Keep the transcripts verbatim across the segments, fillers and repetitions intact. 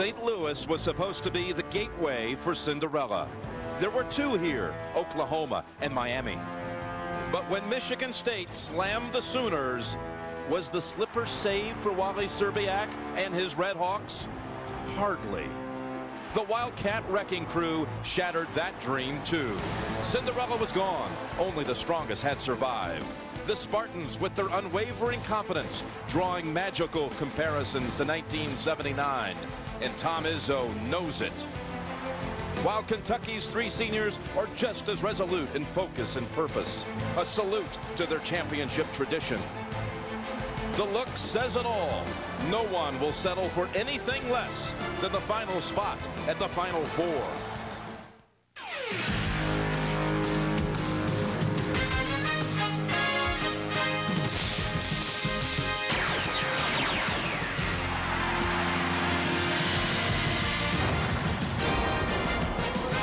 Saint Louis was supposed to be the gateway for Cinderella. There were two here, Oklahoma and Miami. But when Michigan State slammed the Sooners, was the slipper saved for Wally Szczerbiak and his Red Hawks? Hardly. The Wildcat wrecking crew shattered that dream too. Cinderella was gone. Only the strongest had survived. The Spartans, with their unwavering confidence, drawing magical comparisons to nineteen seventy-nine. And Tom Izzo knows it. While Kentucky's three seniors are just as resolute in focus and purpose. A salute to their championship tradition. The look says it all. No one will settle for anything less than the final spot at the Final Four.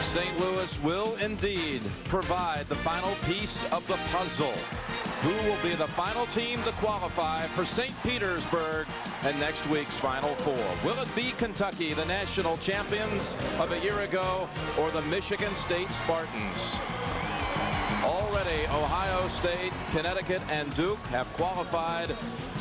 Saint Louis will indeed provide the final piece of the puzzle. Who will be the final team to qualify for Saint Petersburg and next week's Final Four? Will it be Kentucky, the national champions of a year ago, or the Michigan State Spartans? Already, Ohio State, Connecticut, and Duke have qualified,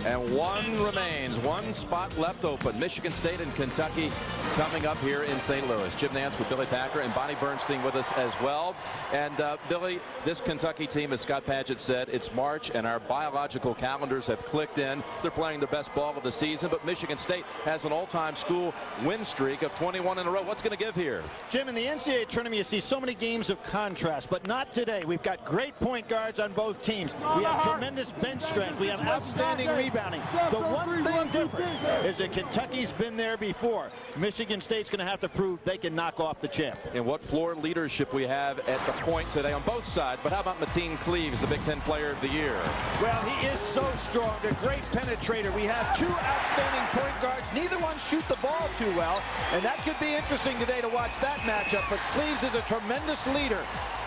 and one remains, one spot left open. Michigan State and Kentucky coming up here in Saint Louis. Jim Nance with Billy Packer and Bonnie Bernstein with us as well. And uh, Billy, this Kentucky team, as Scott Padgett said, it's March and our biological calendars have clicked in. They're playing the best ball of the season, but Michigan State has an all-time school win streak of twenty-one in a row. What's going to give here? Jim, in the N C A A tournament, you see so many games of contrast, but not today. We've got great point guards on both teams. We have tremendous bench strength. We have outstanding rebounding. The one thing different is that Kentucky's been there before. Michigan Michigan State's going to have to prove they can knock off the champ. And what floor leadership we have at the point today on both sides. But how about Mateen Cleaves, the Big Ten Player of the Year? Well, he is so strong, a great penetrator. We have two outstanding point guards. Neither one shoot the ball too well. And that could be interesting today to watch that matchup. But Cleaves is a tremendous leader.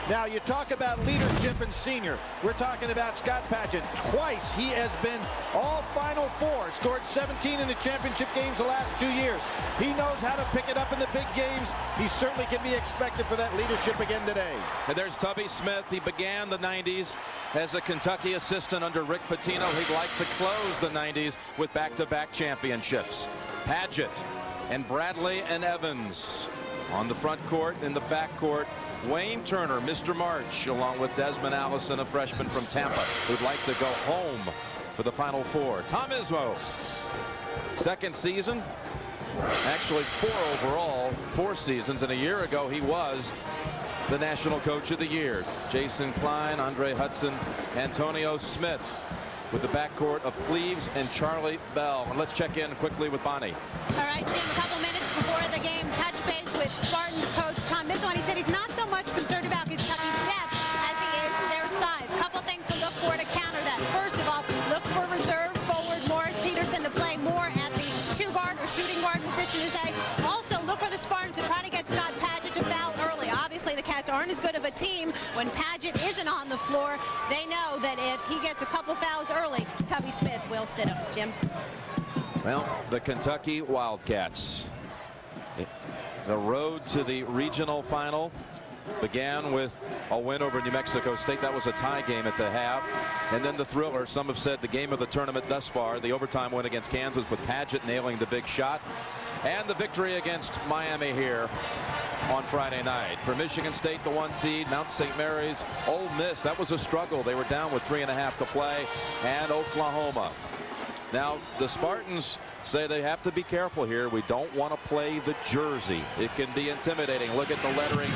Now, you talk about leadership and senior. We're talking about Scott Padgett. Twice he has been all Final Four, scored seventeen in the championship games the last two years. He knows how to pick it up in the big games. He certainly can be expected for that leadership again today. And there's Tubby Smith. He began the nineties as a Kentucky assistant under Rick Pitino. He'd like to close the nineties with back-to-back championships. Padgett and Bradley and Evans on the front court and the back court. Wayne Turner, Mister March, along with Desmond Allison, a freshman from Tampa, who'd like to go home for the Final Four. Tom Izzo, second season, actually four overall, four seasons, and a year ago he was the National Coach of the Year. Jason Klein, Andre Hudson, Antonio Smith, with the backcourt of Cleaves and Charlie Bell. And let's check in quickly with Bonnie. All right, Jim, a couple minutes before the game, touch base with Spartans coach Tom Izzo, and he said he's not so much concerned about Kentucky's depth as he is their size. Couple things to look for to counter that. First of all, look for reserve forward Morris Peterson to play more at the two-guard or shooting guard position today. Also, look for the Spartans to try to get Scott Padgett to foul early. Obviously, the Cats aren't as good of a team when Padgett isn't on the floor. They know that if he gets a couple fouls early, Tubby Smith will sit him. Jim? Well, the Kentucky Wildcats. The road to the regional final began with a win over New Mexico State. That was a tie game at the half. And then the thriller, some have said the game of the tournament thus far, the overtime win against Kansas with Padgett nailing the big shot. And the victory against Miami here on Friday night. For Michigan State, the one seed, Mount Saint Mary's, Ole Miss. That was a struggle. They were down with three and a half to play. And Oklahoma. Now, the Spartans say they have to be careful here. We don't want to play the jersey. It can be intimidating. Look at the lettering,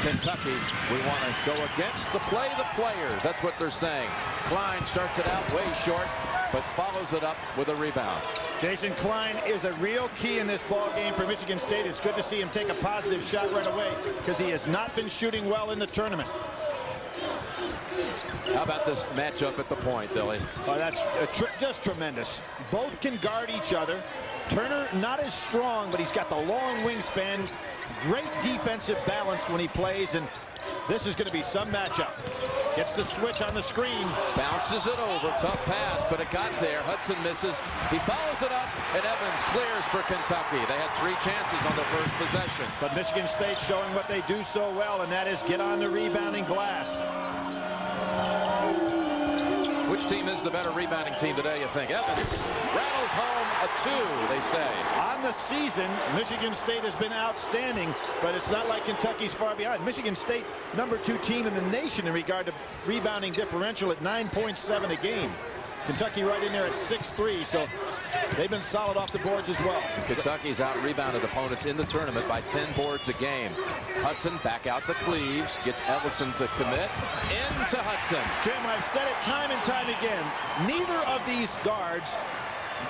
Kentucky. We want to go against the play of the players. That's what they're saying. Klein starts it out way short, but follows it up with a rebound. Jason Klein is a real key in this ball game for Michigan State. It's good to see him take a positive shot right away because he has not been shooting well in the tournament. How about this matchup at the point, Billy? Oh, that's tr just tremendous. Both can guard each other. Turner not as strong, but he's got the long wingspan. Great defensive balance when he plays, and this is going to be some matchup. Gets the switch on the screen. Bounces it over. Tough pass, but it got there. Hudson misses. He follows it up, and Evans clears for Kentucky. They had three chances on their first possession. But Michigan State showing what they do so well, and that is get on the rebounding glass. Which team is the better rebounding team today, you think? Evans rattles home a two, they say. On the season, Michigan State has been outstanding, but it's not like Kentucky's far behind. Michigan State, number two team in the nation in regard to rebounding differential at nine point seven a game. Kentucky right in there at six three, so they've been solid off the boards as well. Kentucky's out-rebounded opponents in the tournament by ten boards a game. Hudson back out to Cleaves, gets Everson to commit, into Hudson. Jim, I've said it time and time again, neither of these guards,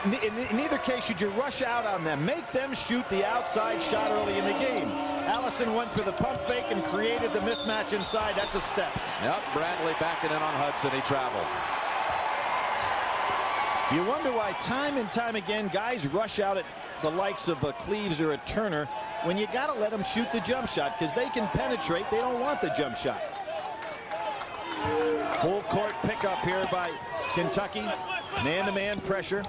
in neither case should you rush out on them. Make them shoot the outside shot early in the game. Allison went for the pump fake and created the mismatch inside. That's the steps. Yep, Bradley backing in on Hudson. He traveled. You wonder why time and time again guys rush out at the likes of a Cleaves or a Turner when you gotta let them shoot the jump shot, because they can penetrate. They don't want the jump shot. Full court pickup here by Kentucky. Man-to-man pressure.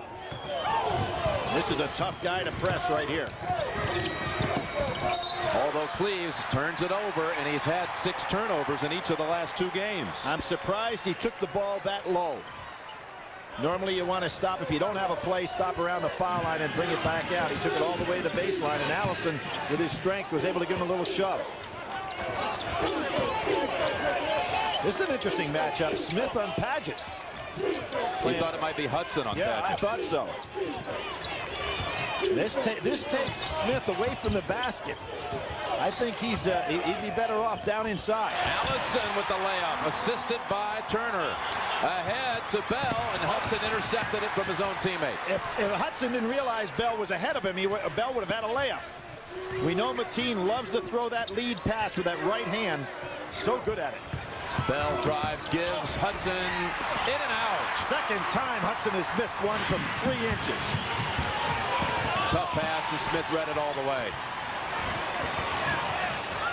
This is a tough guy to press right here. Although Cleaves turns it over, and he's had six turnovers in each of the last two games. I'm surprised he took the ball that low. Normally you want to stop, if you don't have a play, stop around the foul line and bring it back out. He took it all the way to the baseline, and Allison, with his strength, was able to give him a little shove. This is an interesting matchup, Smith on Padgett. We thought it might be Hudson on yeah, Padgett. Yeah, I thought so. This, ta this takes Smith away from the basket. I think he's uh, he'd be better off down inside. Allison with the layup, assisted by Turner. Ahead to Bell, and Hudson intercepted it from his own teammate. If, if Hudson didn't realize Bell was ahead of him, he Bell would have had a layup. We know Mateen loves to throw that lead pass with that right hand. So good at it. Bell drives, gives Hudson in and out. Second time Hudson has missed one from three inches. Tough pass, and Smith read it all the way.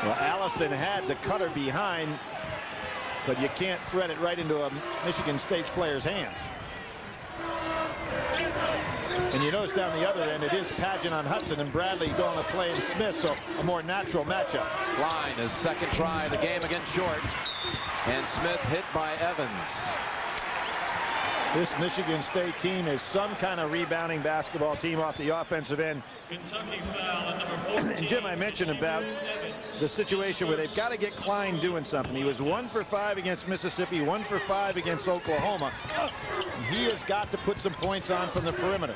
Well, Allison had the cutter behind, but you can't thread it right into a Michigan State player's hands. And you notice down the other end, it is Padgett on Hudson, and Bradley going to play in Smith, so a more natural matchup. Line is second try of the game, again short, and Smith hit by Evans. This Michigan State team is some kind of rebounding basketball team off the offensive end. And Jim, I mentioned about the situation where they've got to get Klein doing something. He was one for five against Mississippi, one for five against Oklahoma. He has got to put some points on from the perimeter.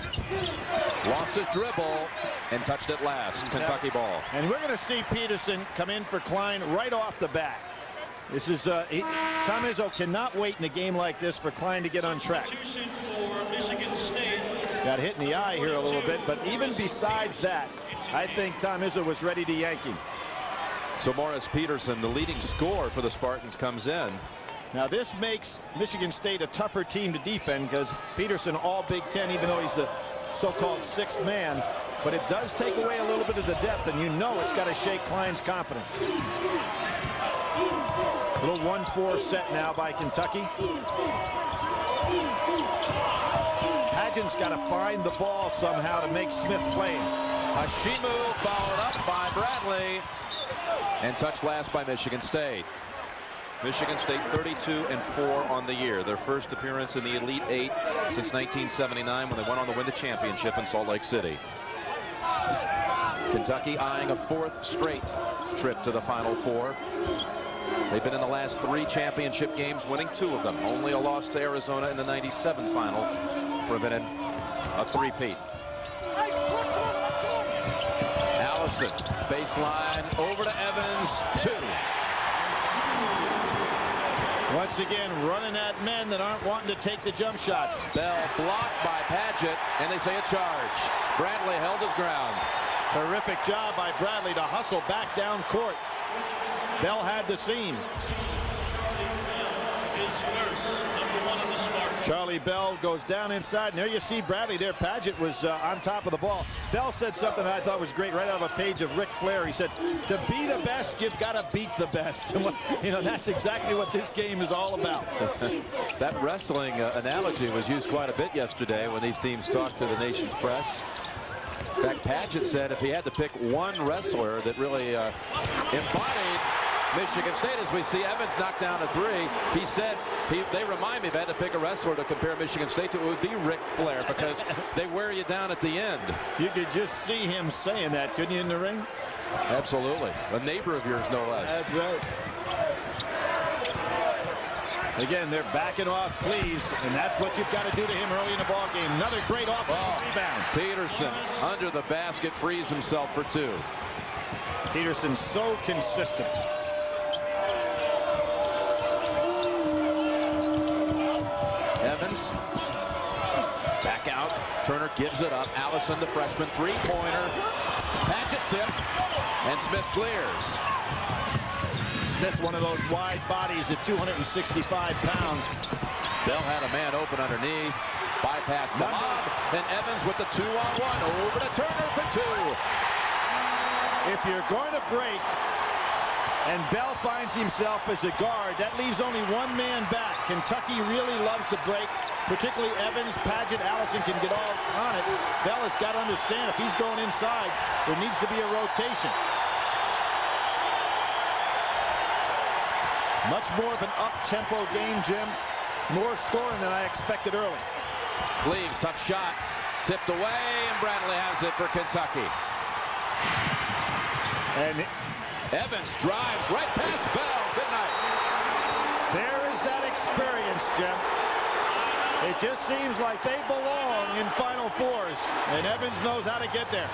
Lost his dribble and touched it last. Kentucky ball. And we're going to see Peterson come in for Klein right off the bat. This is, uh, he, Tom Izzo cannot wait in a game like this for Klein to get on track. Got hit in the eye here a little bit, but even besides that, I think Tom Izzo was ready to yank him. So Morris Peterson, the leading scorer for the Spartans, comes in. Now this makes Michigan State a tougher team to defend, because Peterson, all Big Ten, even though he's the so-called sixth man, but it does take away a little bit of the depth, and you know it's got to shake Klein's confidence. Little one four set now by Kentucky. Padgett's got to find the ball somehow to make Smith play. Heshimu followed up by Bradley, and touched last by Michigan State. Michigan State thirty-two and four on the year. Their first appearance in the Elite Eight since nineteen seventy-nine, when they went on to win the championship in Salt Lake City. Kentucky eyeing a fourth straight trip to the Final Four. They've been in the last three championship games, winning two of them. Only a loss to Arizona in the ninety-seven final prevented a three-peat. Allison, baseline, over to Evans, two. Once again, running at men that aren't wanting to take the jump shots. Bell blocked by Padgett, and they say a charge. Bradley held his ground. Terrific job by Bradley to hustle back down court. Bell had the seam. Charlie Bell is first, number one in the Spartans. Charlie Bell goes down inside, and there you see Bradley there. Padgett was uh, on top of the ball. Bell said something that I thought was great right out of a page of Ric Flair. He said, to be the best, you've got to beat the best. You know, that's exactly what this game is all about. That wrestling uh, analogy was used quite a bit yesterday when these teams talked to the nation's press. In fact, Padgett said if he had to pick one wrestler that really uh, embodied Michigan State, as we see Evans knock down a three, he said, he, they remind me, if I had to pick a wrestler to compare Michigan State to, it would be Ric Flair, because they wear you down at the end. You could just see him saying that, couldn't you, in the ring? Absolutely. A neighbor of yours, no less. That's right. Again, they're backing off Cleaves, and that's what you've got to do to him early in the ball game. Another great offensive oh, rebound. Peterson under the basket frees himself for two. Peterson so consistent. Evans back out. Turner gives it up. Allison, the freshman, three-pointer. Padgett tip, and Smith clears. Smith, one of those wide bodies at two hundred sixty-five pounds. Bell had a man open underneath. Bypass the mob, and Evans with the two-on-one. Over to Turner for two. If you're going to break, and Bell finds himself as a guard, that leaves only one man back. Kentucky really loves to break, particularly Evans. Padgett, Allison can get all on it. Bell has got to understand if he's going inside, there needs to be a rotation. Much more of an up-tempo game, Jim. More scoring than I expected early. Cleaves, tough shot, tipped away, and Bradley has it for Kentucky. And Evans drives right past Bell. Good night. There is that experience, Jim. It just seems like they belong in Final Fours, and Evans knows how to get there.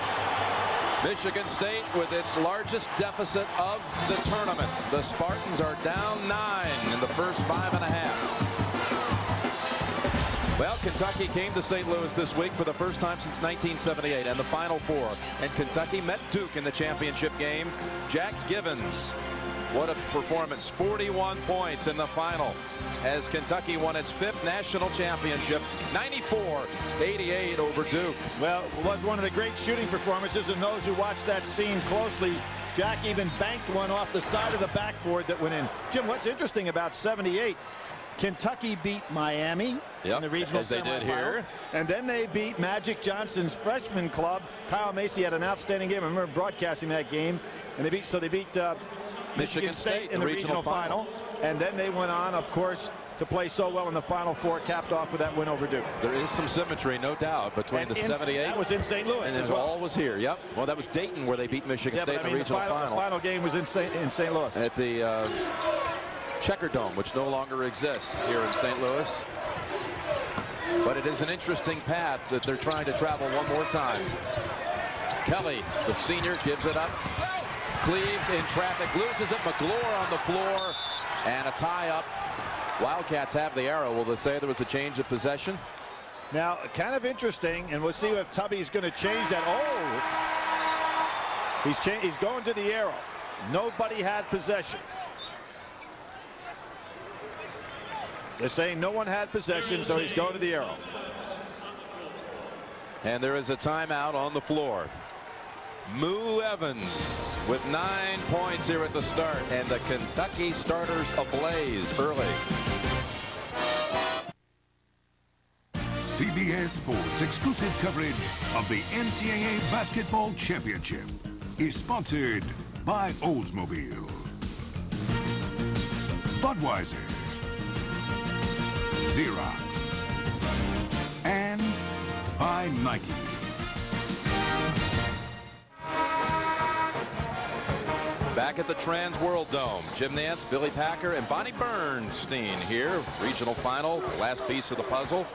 Michigan State with its largest deficit of the tournament. The Spartans are down nine in the first five and a half. Well, Kentucky came to Saint Louis this week for the first time since nineteen seventy-eight and the Final Four. And Kentucky met Duke in the championship game. Jack Givens, what a performance, forty-one points in the final as Kentucky won its fifth national championship, ninety-four eighty-eight over Duke. Well, it was one of the great shooting performances, and those who watched that scene closely, Jack even banked one off the side of the backboard that went in. Jim, what's interesting about seventy-eight, Kentucky beat Miami yep, in the regional semifinals, they did here. And then they beat Magic Johnson's freshman club. Kyle Macy had an outstanding game. I remember broadcasting that game. And they beat, so they beat uh, Michigan, Michigan State, State in the, the regional, regional final. final. And then they went on, of course, to play so well in the Final Four, capped off with that win over Duke. There is some symmetry, no doubt, between and the seventy-eight. That was in Saint Louis. And as well. All was here, yep. Well, that was Dayton where they beat Michigan yeah, State I mean, in the regional the final, final. The final game was in Saint, in Saint Louis. At the uh, Checker Dome, which no longer exists here in Saint Louis. But it is an interesting path that they're trying to travel one more time. Kelly, the senior, gives it up. Cleaves in traffic, loses it. McGlure on the floor, and a tie-up. Wildcats have the arrow. Will they say there was a change of possession? Now, kind of interesting, and we'll see if Tubby's going to change that. Oh! He's, cha he's going to the arrow. Nobody had possession. They're saying no one had possession, so he's going to the arrow. And there is a timeout on the floor. Moo Evans with nine points here at the start, and the Kentucky starters ablaze early. C B S Sports exclusive coverage of the N C double A Basketball Championship is sponsored by Oldsmobile, Budweiser, Xerox, and by Nike. Back at the Trans World Dome, Jim Nance, Billy Packer, and Bonnie Bernstein here. Regional final, last piece of the puzzle.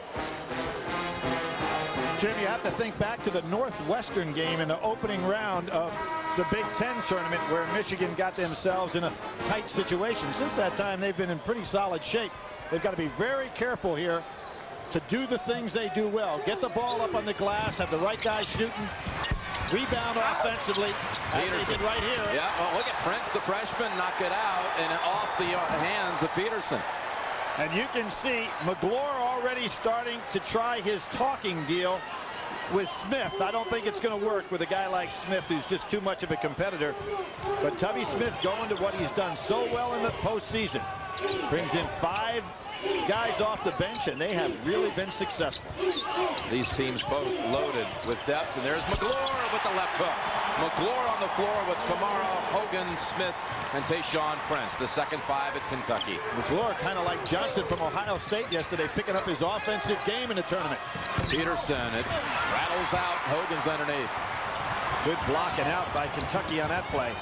Jim, you have to think back to the Northwestern game in the opening round of the Big Ten tournament where Michigan got themselves in a tight situation. Since that time, they've been in pretty solid shape. They've got to be very careful here to do the things they do well. Get the ball up on the glass, have the right guy shooting. Rebound offensively. Peterson right here. Yeah, well, look at Prince, the freshman, knock it out and off the hands of Peterson. And you can see McGlure already starting to try his talking deal with Smith. I don't think it's going to work with a guy like Smith, who's just too much of a competitor. But Tubby Smith, going to what he's done so well in the postseason, brings in five guys off the bench, and they have really been successful. These teams both loaded with depth, and there's McGlure with the left hook. McGlure on the floor with Kamara, Hogan, Smith, and Tayshaun Prince, the second five at Kentucky. McGlure kind of like Johnson from Ohio State yesterday, picking up his offensive game in the tournament. Peterson, it rattles out, Hogan's underneath. Good blocking out by Kentucky on that play.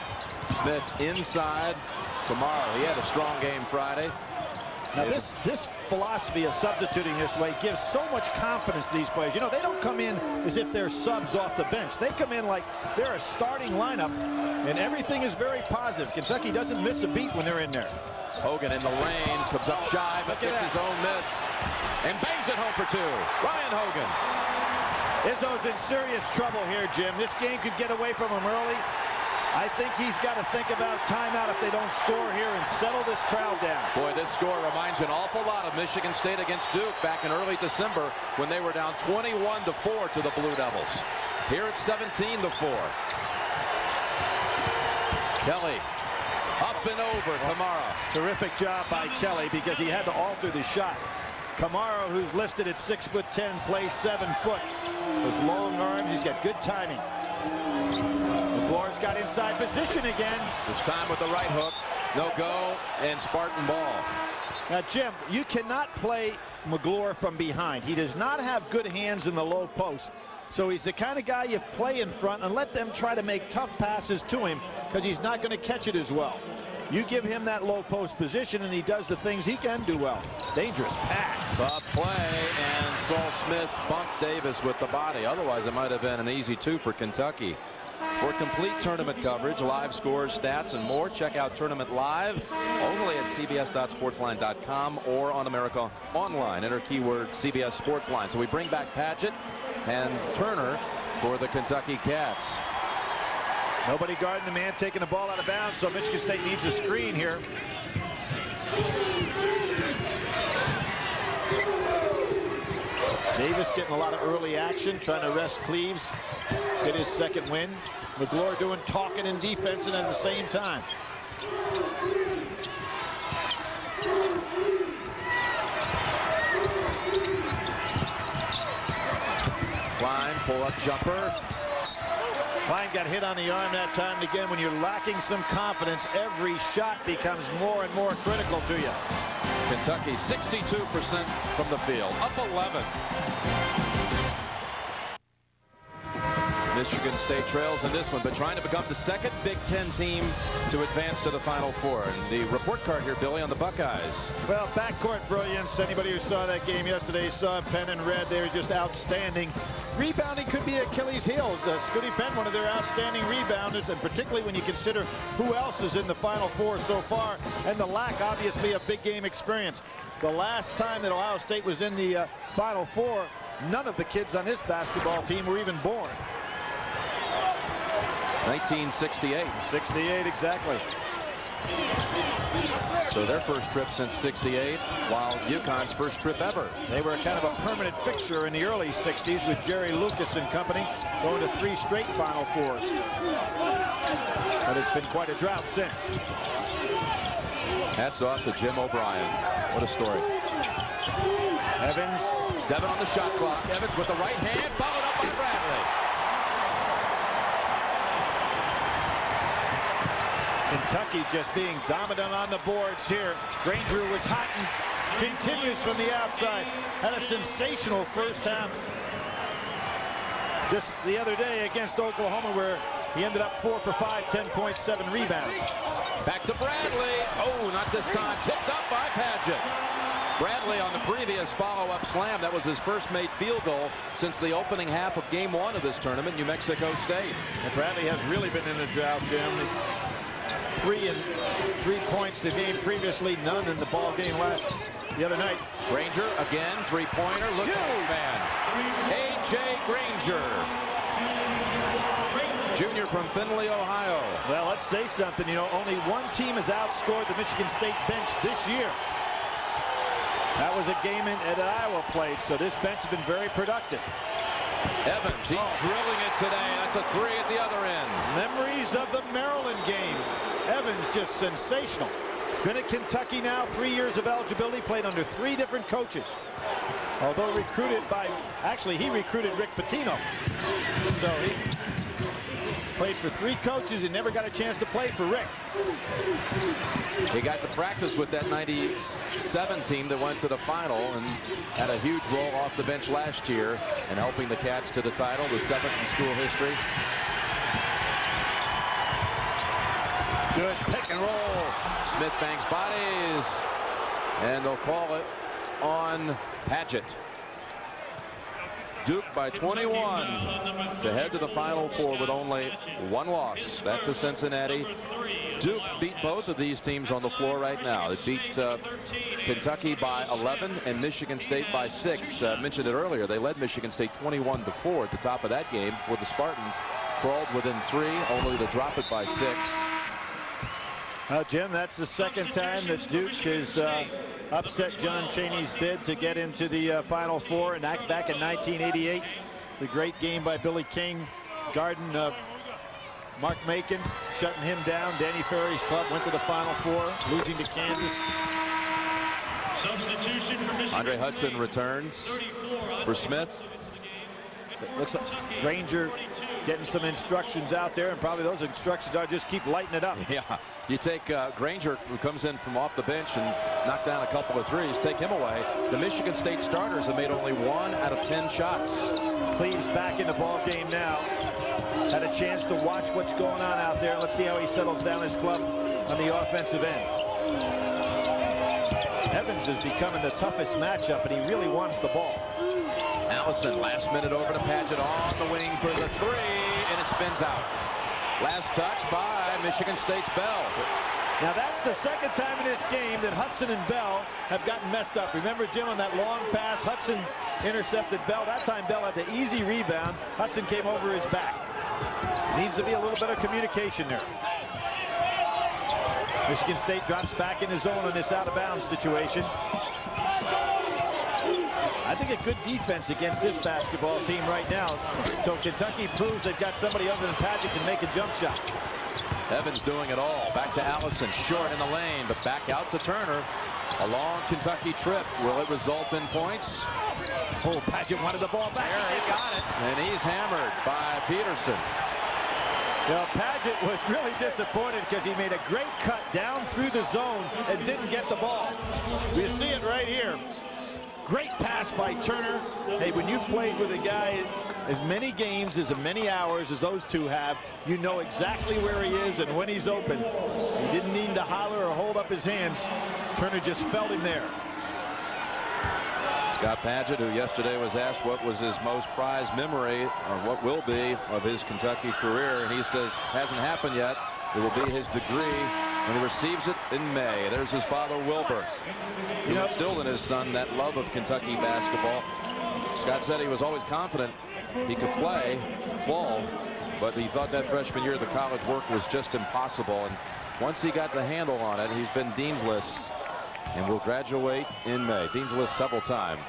Smith inside, Kamara, he had a strong game Friday. Now this, this philosophy of substituting this way gives so much confidence to these players. You know, they don't come in as if they're subs off the bench. They come in like they're a starting lineup, and everything is very positive. Kentucky doesn't miss a beat when they're in there. Hogan in the lane, comes up shy, but gets his own miss, and bangs it home for two. Ryan Hogan. Izzo's in serious trouble here, Jim. This game could get away from him early. I think he's got to think about timeout if they don't score here and settle this crowd down. Boy, this score reminds an awful lot of Michigan State against Duke back in early December when they were down twenty-one to four to the Blue Devils. Here it's seventeen to four. Kelly up and over Kamara. Terrific job by Kelly because he had to alter the shot. Kamara, who's listed at six foot ten, plays seven foot. His long arms, he's got good timing. McGlure's got inside position again. This time with the right hook. No go and Spartan ball. Now, Jim, you cannot play McGlure from behind. He does not have good hands in the low post. So he's the kind of guy you play in front and let them try to make tough passes to him because he's not going to catch it as well. You give him that low post position and he does the things he can do well. Dangerous pass. But play and Saul Smith bumped Davis with the body. Otherwise, it might have been an easy two for Kentucky. For complete tournament coverage, live scores, stats, and more, check out Tournament Live only at C B S dot sportsline dot com or on America Online. Enter keyword C B S Sportsline. So we bring back Padgett and Turner for the Kentucky Cats. Nobody guarding the man, taking the ball out of bounds, so Michigan State needs a screen here. Davis getting a lot of early action, trying to rest Cleaves, get his second win. McGlure doing talking and defense and at the same time. Klein, pull-up jumper. Klein got hit on the arm that time, and again, when you're lacking some confidence, every shot becomes more and more critical to you. Kentucky, sixty-two percent from the field, up eleven. Michigan State trails in this one, but trying to become the second Big Ten team to advance to the Final Four. And the report card here, Billy, on the Buckeyes. Well, backcourt brilliance. Anybody who saw that game yesterday saw Penn and Red. They were just outstanding. Rebounding could be Achilles' heel. Uh, Scotty Penn, one of their outstanding rebounders, and particularly when you consider who else is in the Final Four so far, and the lack, obviously, of big game experience. The last time that Ohio State was in the uh, Final Four, none of the kids on this basketball team were even born. nineteen sixty-eight. sixty-eight, exactly. So their first trip since sixty-eight, while UConn's first trip ever. They were kind of a permanent fixture in the early sixties with Jerry Lucas and company, going to three straight Final Fours. But it's been quite a drought since. Hats off to Jim O'Brien. What a story. Evans, seven on the shot clock. Evans with the right hand, followed up by Bradley. Kentucky just being dominant on the boards here. Granger was hot and continues from the outside. Had a sensational first half. Just the other day against Oklahoma, where he ended up four for five, ten point seven rebounds. Back to Bradley. Oh, not this time. Tipped up by Padgett. Bradley on the previous follow-up slam. That was his first made field goal since the opening half of game one of this tournament, New Mexico State. And Bradley has really been in a drought, Jim. Three and three points the game previously, none in the ball game last the other night. Granger again, three-pointer. Look at this man, A J. Granger, junior from Findlay, Ohio. Well, let's say something. You know, only one team has outscored the Michigan State bench this year. That was a game in, that Iowa played, so this bench has been very productive. Evans, he's oh. drilling it today. That's a three at the other end. Memories of the Maryland game. Evans just sensational. He's been at Kentucky now, three years of eligibility, played under three different coaches. Although recruited by, actually he recruited Rick Pitino. So he played for three coaches and never got a chance to play for Rick. He got to practice with that ninety-seven team that went to the final and had a huge role off the bench last year and helping the Cats to the title, the seventh in school history. Good pick and roll. Smith banks bodies, and they'll call it on Padgett. Duke by twenty-one to head to the Final Four with only one loss. That to Cincinnati. Duke beat both of these teams on the floor right now. It beat uh, Kentucky by eleven and Michigan State by six. Uh, mentioned it earlier. They led Michigan State twenty-one to four at the top of that game before the Spartans crawled within three, only to drop it by six. Uh, Jim, that's the second time that Duke has uh, upset John Chaney's bid to get into the uh, Final Four. And back, back in nineteen eighty-eight, the great game by Billy King, Garden, uh, Mark Macon, shutting him down. Danny Ferry's club went to the Final Four, losing to Kansas. Andre Hudson returns for Smith. It looks like Granger getting some instructions out there, and probably those instructions are just keep lighting it up. Yeah. You take uh, Granger, who comes in from off the bench and knocked down a couple of threes, take him away. The Michigan State starters have made only one out of ten shots. Cleaves back in the ballgame now. Had a chance to watch what's going on out there. Let's see how he settles down his club on the offensive end. Evans is becoming the toughest matchup, and he really wants the ball. Allison, last minute over to Padgett on the wing for the three, and it spins out. Last touch by Michigan State's Bell. Now that's the second time in this game that Hudson and Bell have gotten messed up. Remember, Jim, on that long pass, Hudson intercepted Bell. That time Bell had the easy rebound. Hudson came over his back. Needs to be a little better communication there. Michigan State drops back in his zone in this out-of-bounds situation. I think a good defense against this basketball team right now. So Kentucky proves they've got somebody other than Padgett can make a jump shot. Evans doing it all. Back to Allison, short in the lane, but back out to Turner. A long Kentucky trip. Will it result in points? Oh, Padgett wanted the ball back. There, he got it. And he's hammered by Peterson. Well, Padgett was really disappointed because he made a great cut down through the zone and didn't get the ball. We see it right here. Great pass by Turner. Hey, when you've played with a guy as many games, as many hours as those two have, you know exactly where he is and when he's open. He didn't need to holler or hold up his hands. Turner just felt him there. Scott Padgett, who yesterday was asked what was his most prized memory, or what will be, of his Kentucky career, and he says, hasn't happened yet. It will be his degree. And he receives it in May. There's his father, Wilbur. You know, still in his son, that love of Kentucky basketball. Scott said he was always confident he could play ball, but he thought that freshman year the college work was just impossible. And once he got the handle on it, he's been dean's list and will graduate in May. Dean's list several times.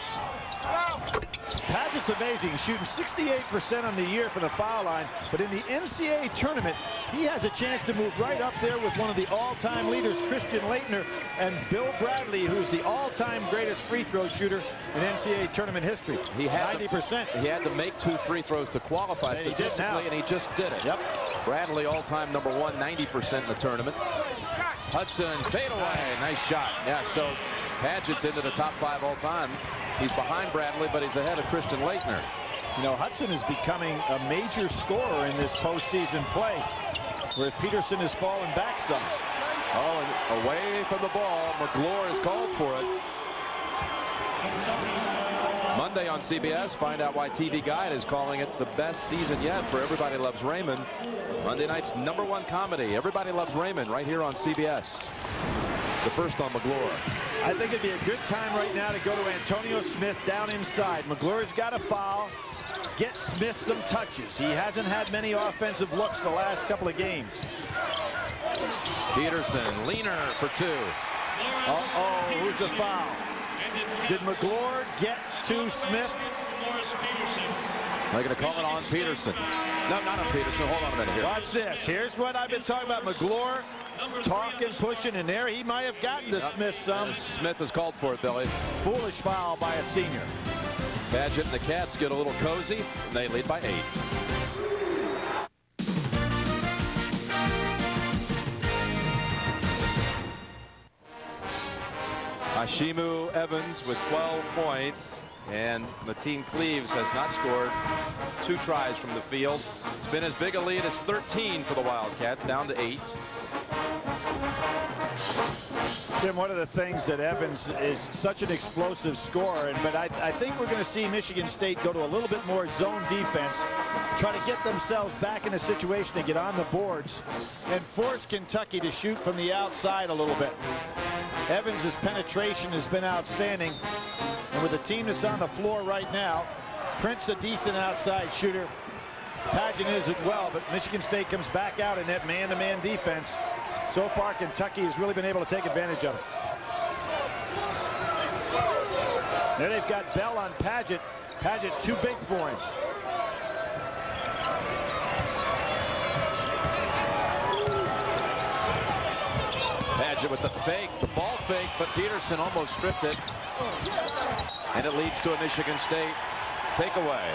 Padgett's amazing, shooting sixty-eight percent on the year from the foul line, but in the N C A A tournament, he has a chance to move right up there with one of the all-time leaders, Christian Laettner, and Bill Bradley, who's the all-time greatest free throw shooter in N C A A tournament history. He had ninety percent. To, he had to make two free throws to qualify and statistically, he and he just did it. Yep. Bradley, all-time number one, ninety percent in the tournament. Hudson, fade away, nice, nice shot. Yeah, so Padgett's into the top five all-time. He's behind Bradley, but he's ahead of Christian Laettner. You know, Hudson is becoming a major scorer in this postseason play, where Peterson has fallen back some. Oh, and away from the ball, McGlure is called for it. Monday on C B S, find out why T V Guide is calling it the best season yet for Everybody Loves Raymond. Monday night's number one comedy, Everybody Loves Raymond, right here on C B S. The first on McGlure. I think it'd be a good time right now to go to Antonio Smith down inside. McGlure's got a foul. Get Smith some touches. He hasn't had many offensive looks the last couple of games. Peterson, leaner for two. Uh-oh, who's the foul? Did McGlure get to Smith? They're going to call it on Peterson. No, not on Peterson. Hold on a minute here. Watch this. Here's what I've been talking about. McGlure talking, pushing in there. He might have gotten to yep. Smith some. And Smith has called for it, Billy. Foolish foul by a senior. Padgett and the Cats get a little cozy, and they lead by eight. Heshimu Evans with twelve points, and Mateen Cleaves has not scored. Two tries from the field. It's been as big a lead as thirteen for the Wildcats, down to eight. Jim, one of the things that Evans is such an explosive scorer, but I, I think we're going to see Michigan State go to a little bit more zone defense, try to get themselves back in a situation to get on the boards and force Kentucky to shoot from the outside a little bit. Evans' penetration has been outstanding, and with the team that's on the floor right now, Prince a decent outside shooter, Padgett is as well, but Michigan State comes back out in that man-to-man defense. So far, Kentucky has really been able to take advantage of it. There they've got Bell on Padgett. Padgett too big for him. Padgett with the fake, the ball fake, but Peterson almost stripped it. And it leads to a Michigan State takeaway.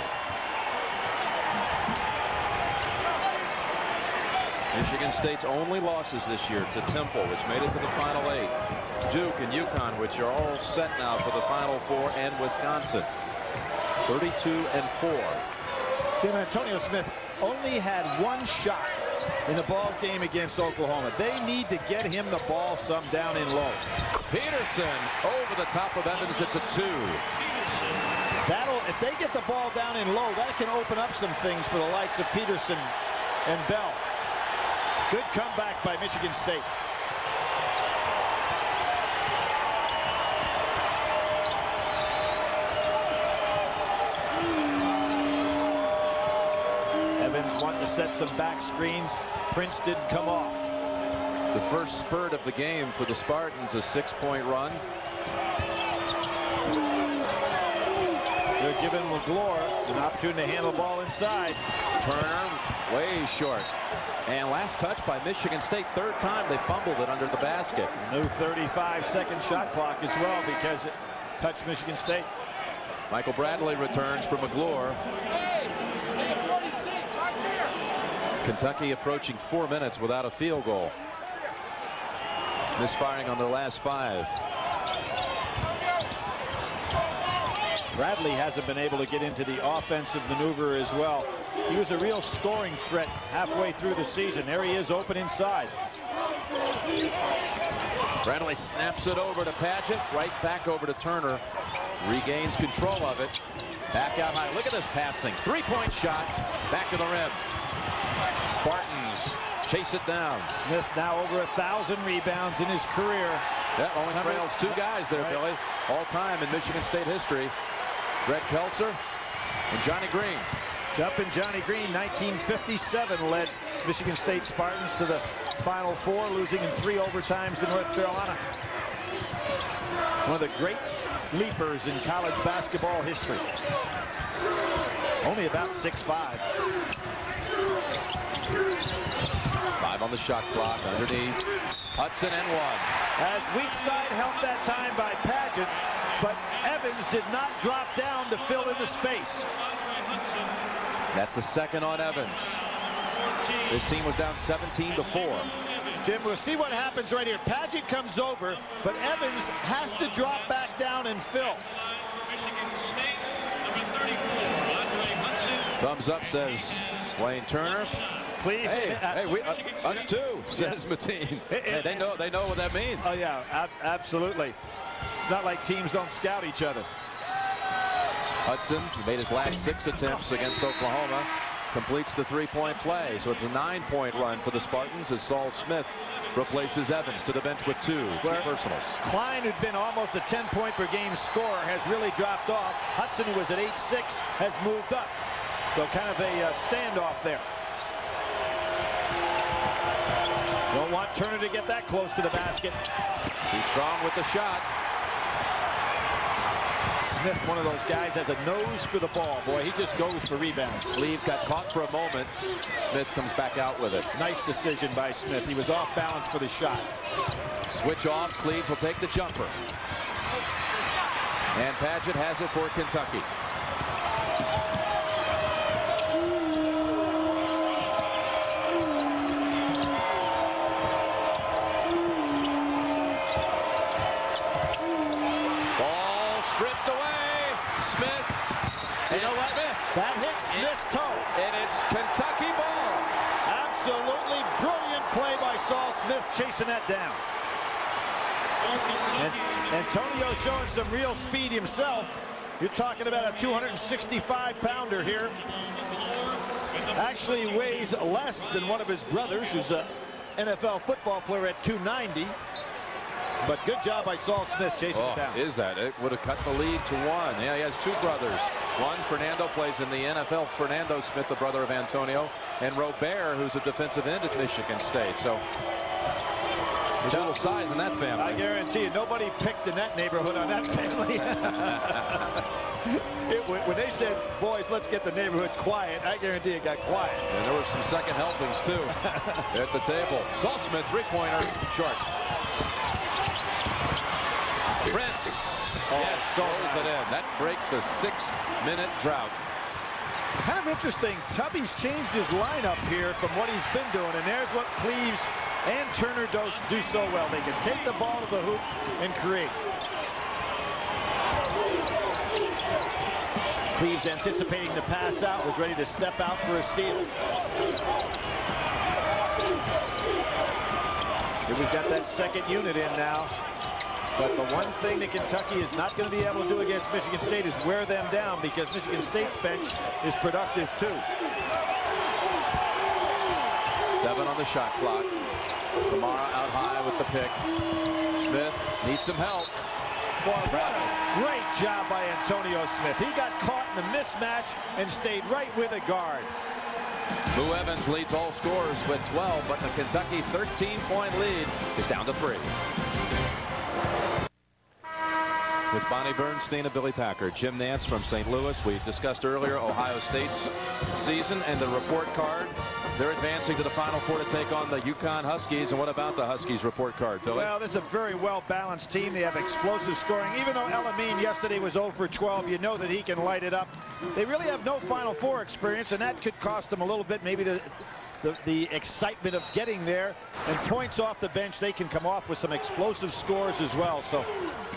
Michigan State's only losses this year to Temple, which made it to the Final Eight, Duke and UConn, which are all set now for the Final Four, and Wisconsin, thirty-two and four. Jim, Antonio Smith only had one shot in the ball game against Oklahoma. They need to get him the ball some down in low. Peterson over the top of Evans. It's a two. That'll, if they get the ball down in low, that can open up some things for the likes of Peterson and Bell. Good comeback by Michigan State. Wanting to set some back screens. Prince didn't come off. The first spurt of the game for the Spartans, a six-point run. They're giving McGlure an opportunity to handle the ball inside. Turner way short. And last touch by Michigan State. Third time they fumbled it under the basket. No thirty-five second shot clock as well because it touched Michigan State. Michael Bradley returns for McGlure. Kentucky approaching four minutes without a field goal. Misfiring on their last five. Bradley hasn't been able to get into the offensive maneuver as well. He was a real scoring threat halfway through the season. There he is, open inside. Bradley snaps it over to Padgett, right back over to Turner. Regains control of it. Back out high. Look at this passing. Three-point shot. Back to the rim. Spartans chase it down. Smith now over a thousand rebounds in his career. That only trails two guys there, right. Billy. All time in Michigan State history. Greg Peltzer and Johnny Green. Jumping Johnny Green, nineteen fifty-seven, led Michigan State Spartans to the Final Four, losing in three overtimes to North Carolina. One of the great leapers in college basketball history. Only about six five. Five on the shot clock, underneath. Hudson and one. As weak side helped that time by Padgett, but Evans did not drop down to fill in the space. That's the second on Evans. This team was down seventeen to four. Jim, we'll see what happens right here. Padgett comes over, but Evans has to drop back down and fill. Thumbs up, says Wayne Turner. Please. Hey, uh, hey we, uh, us too, says yeah. Mateen. It, it, hey, they know they know what that means. Oh, yeah, ab absolutely. It's not like teams don't scout each other. Hudson made his last six attempts against Oklahoma. Completes the three-point play, so it's a nine-point run for the Spartans as Saul Smith replaces Evans to the bench with two, two personals. Klein, who'd been almost a ten-point per game scorer, has really dropped off. Hudson, who was at eight six, has moved up. So kind of a uh, standoff there. Don't want Turner to get that close to the basket. He's strong with the shot. Smith, one of those guys, has a nose for the ball. Boy, he just goes for rebounds. Cleaves got caught for a moment. Smith comes back out with it. Nice decision by Smith. He was off balance for the shot. Switch off. Cleaves will take the jumper. And Padgett has it for Kentucky. That hits Smith's toe. And it's Kentucky ball. Absolutely brilliant play by Saul Smith chasing that down. And Antonio showing some real speed himself. You're talking about a two sixty-five pounder here. Actually weighs less than one of his brothers, who's an N F L football player at two ninety. But good job by Saul Smith chasing oh, it down. Is that it? Would have cut the lead to one. Yeah, he has two brothers. One, Fernando, plays in the N F L. Fernando Smith, the brother of Antonio, and Robert, who's a defensive end at Michigan State. So there's a little size in that family. I guarantee you, nobody picked in that neighborhood on that family. it, when they said, boys, let's get the neighborhood quiet, I guarantee it got quiet. And there were some second helpings, too, at the table. Saul Smith, three-pointer, short. Prince, oh, yes, throws it in. That breaks a six-minute drought. Kind of interesting. Tubby's changed his lineup here from what he's been doing, and there's what Cleaves and Turner do, do so well. They can take the ball to the hoop and create. Cleaves anticipating the pass out, was ready to step out for a steal. Here we've got that second unit in now. But the one thing that Kentucky is not going to be able to do against Michigan State is wear them down, because Michigan State's bench is productive too. Seven on the shot clock. Kamara out high with the pick. Smith needs some help. Boy, what a great job by Antonio Smith. He got caught in the mismatch and stayed right with a guard. Heshimu Evans leads all scorers with twelve, but the Kentucky thirteen-point lead is down to three. With Bonnie Bernstein and Billy Packer, Jim Nance from Saint Louis. We discussed earlier Ohio State's season and the report card. They're advancing to the Final Four to take on the UConn Huskies. And what about the Huskies report card, Billy? Well, this is a very well-balanced team. They have explosive scoring. Even though El Amin yesterday was oh for twelve, you know that he can light it up. They really have no Final Four experience, and that could cost them a little bit. Maybe the... The, the excitement of getting there, and points off the bench, they can come off with some explosive scores as well. So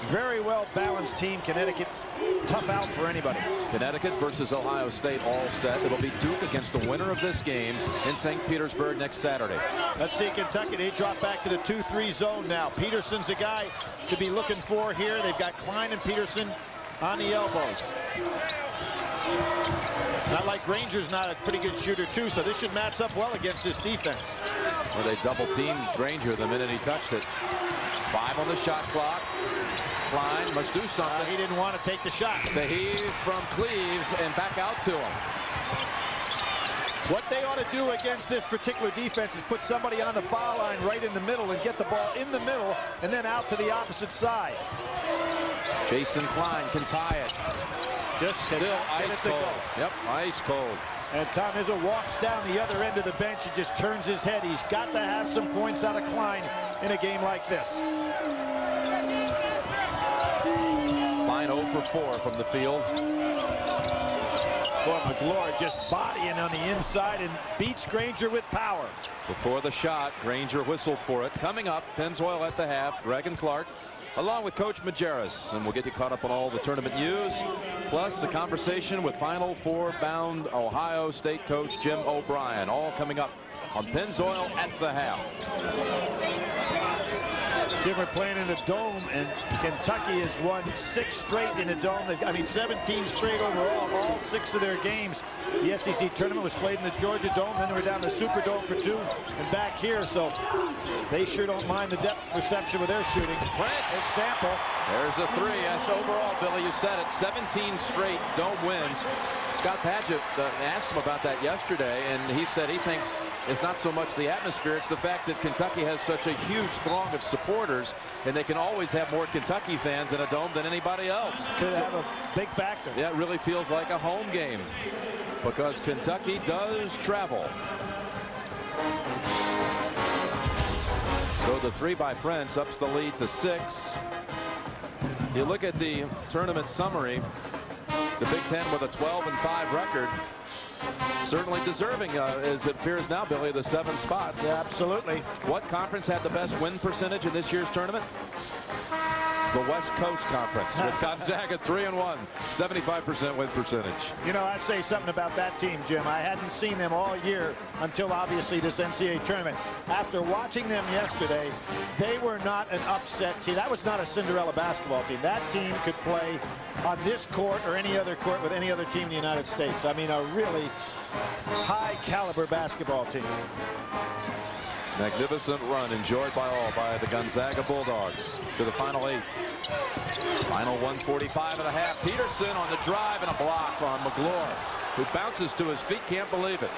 very well balanced team. Connecticut's tough out for anybody. Connecticut versus Ohio State all set. It'll be Duke against the winner of this game in Saint Petersburg next Saturday. Let's see Kentucky. They drop back to the two three zone now. Peterson's a guy to be looking for here. They've got Klein and Peterson on the elbows. It's not like Granger's not a pretty good shooter, too, so this should match up well against this defense. Well, they double-teamed Granger the minute he touched it. Five on the shot clock. Klein must do something. Uh, he didn't want to take the shot. The heave from Cleaves and back out to him. What they ought to do against this particular defense is put somebody on the foul line right in the middle and get the ball in the middle and then out to the opposite side. Jason Klein can tie it. Just still ice cold. Yep, ice cold. And Tom Izzo walks down the other end of the bench and just turns his head. He's got to have some points out of Klein in a game like this. Klein oh for four from the field. For McGlure just bodying on the inside and beats Granger with power. Before the shot, Granger whistled for it. Coming up, Pennzoil at the half, Regan Clark, along with Coach Majerus, and we'll get you caught up on all the tournament news, plus a conversation with Final Four-bound Ohio State coach Jim O'Brien, all coming up on Pennzoil at the half. Jim, we're playing in the dome, and Kentucky has won six straight in the dome. I mean, seventeen straight overall, all six of their games. The S E C tournament was played in the Georgia Dome, then they were down the Superdome for two, and back here, so they sure don't mind the depth perception with their shooting. Prince. Example. There's a three. Yes, overall, Billy, you said it. seventeen straight dome wins Scott Padgett uh, asked him about that yesterday, and he said he thinks it's not so much the atmosphere, it's the fact that Kentucky has such a huge throng of supporters, and they can always have more Kentucky fans in a dome than anybody else. Could so, have a big factor. Yeah, it really feels like a home game because Kentucky does travel. So the three by Prince ups the lead to six. You look at the tournament summary. The Big Ten with a twelve and five record, certainly deserving, uh, as it appears now, Billy, the seven spots. Yeah, absolutely. What conference had the best win percentage in this year's tournament? The West Coast Conference, with Gonzaga three and one, seventy-five percent win percentage. You know, I'd say something about that team, Jim. I hadn't seen them all year until obviously this N C double A tournament. After watching them yesterday, they were not an upset team. That was not a Cinderella basketball team. That team could play on this court or any other court with any other team in the United States. I mean, a really high caliber basketball team. Magnificent run enjoyed by all by the Gonzaga Bulldogs to the final eight. Final one forty-five and a half. Peterson on the drive and a block on McGlure, who bounces to his feet. Can't believe it.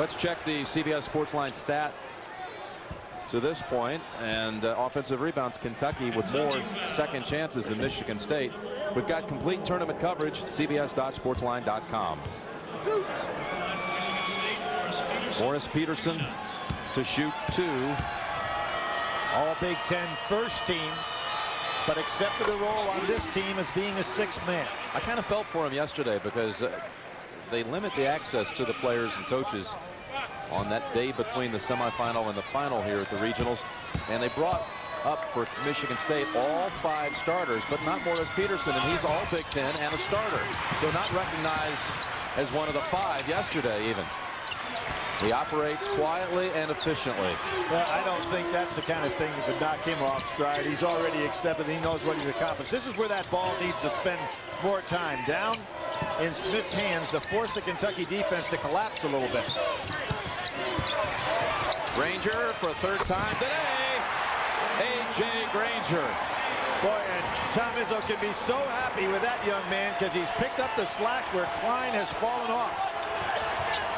Let's check the C B S Sportsline stat to this point. And uh, offensive rebounds, Kentucky with more second chances than Michigan State. We've got complete tournament coverage at C B S dot sportsline dot com. Morris Peterson to shoot two. All Big Ten first team, but accepted a role on this team as being a sixth man. I kind of felt for him yesterday because uh, they limit the access to the players and coaches on that day between the semifinal and the final here at the regionals. And they brought up for Michigan State all five starters, but not Morris Peterson, and he's all Big Ten and a starter. So not recognized as one of the five yesterday even. He operates quietly and efficiently. Well, I don't think that's the kind of thing that would knock him off stride. He's already accepted. He knows what he's accomplished. This is where that ball needs to spend more time. Down in Smith's hands to force the Kentucky defense to collapse a little bit. Granger for a third time today. A J. Granger. Boy, and Tom Izzo can be so happy with that young man because he's picked up the slack where Klein has fallen off.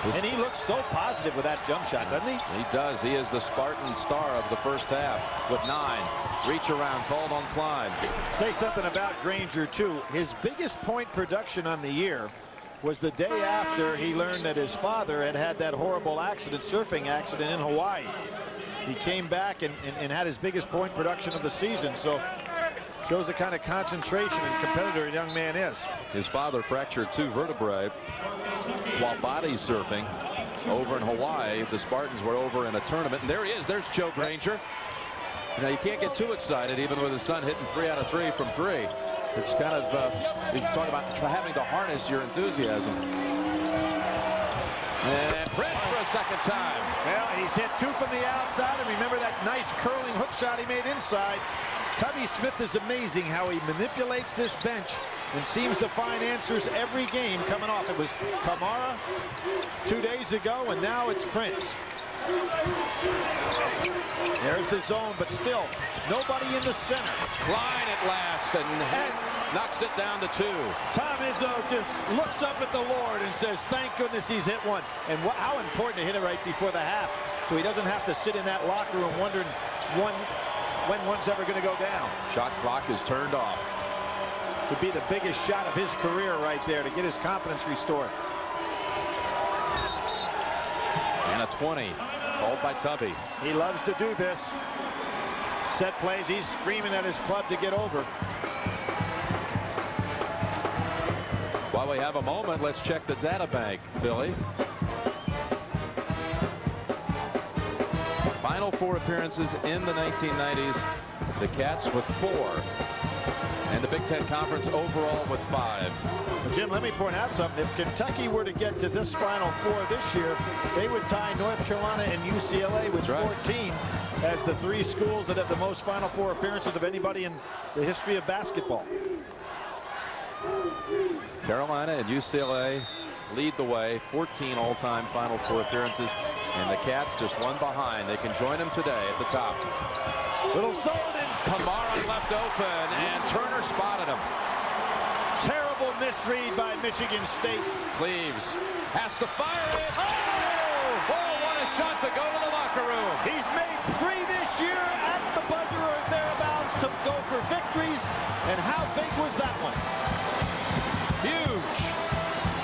And he looks so positive with that jump shot, doesn't he? He does. He is the Spartan star of the first half with nine. Reach around, called on Klein. Say something about Granger, too. His biggest point production on the year was the day after he learned that his father had had that horrible accident, surfing accident in Hawaii. He came back and, and, and had his biggest point production of the season. So shows the kind of concentration and competitor a young man is. His father fractured two vertebrae while body surfing over in Hawaii. The Spartans were over in a tournament, and there he is. There's Joe Granger. Now you can't get too excited, even with his son hitting three out of three from three. It's kind of uh, you talk about having to harness your enthusiasm. And Prince for a second time. Well, he's hit two from the outside, and remember that nice curling hook shot he made inside. Tubby Smith is amazing how he manipulates this bench and seems to find answers every game coming off. It was Kamara two days ago, and now it's Prince. There's the zone, but still nobody in the center. Klein at last, and, and knocks it down to two. Tom Izzo just looks up at the Lord and says, thank goodness he's hit one. And wh how important to hit it right before the half, so he doesn't have to sit in that locker room wondering one when one's ever going to go down. Shot clock is turned off. Would be the biggest shot of his career right there to get his confidence restored. And a twenty called by Tubby. He loves to do this. Set plays. He's screaming at his club to get over. While we have a moment, let's check the data bank, Billy. Final four appearances in the nineteen nineties, the Cats with four, and the Big Ten Conference overall with five. Well, Jim, let me point out something. If Kentucky were to get to this Final Four this year, they would tie North Carolina and U C L A with right. fourteen as the three schools that have the most Final Four appearances of anybody in the history of basketball. Carolina and U C L A lead the way, fourteen all-time Final Four appearances, and the Cats just one behind. They can join them today at the top. Little zone, and Kamara left open, and Turner spotted him. Terrible misread by Michigan State. Cleaves has to fire it. Oh! Oh, what a shot to go to the locker room. He's made three this year at the buzzer or thereabouts to go for victories. And how big was that one? Huge.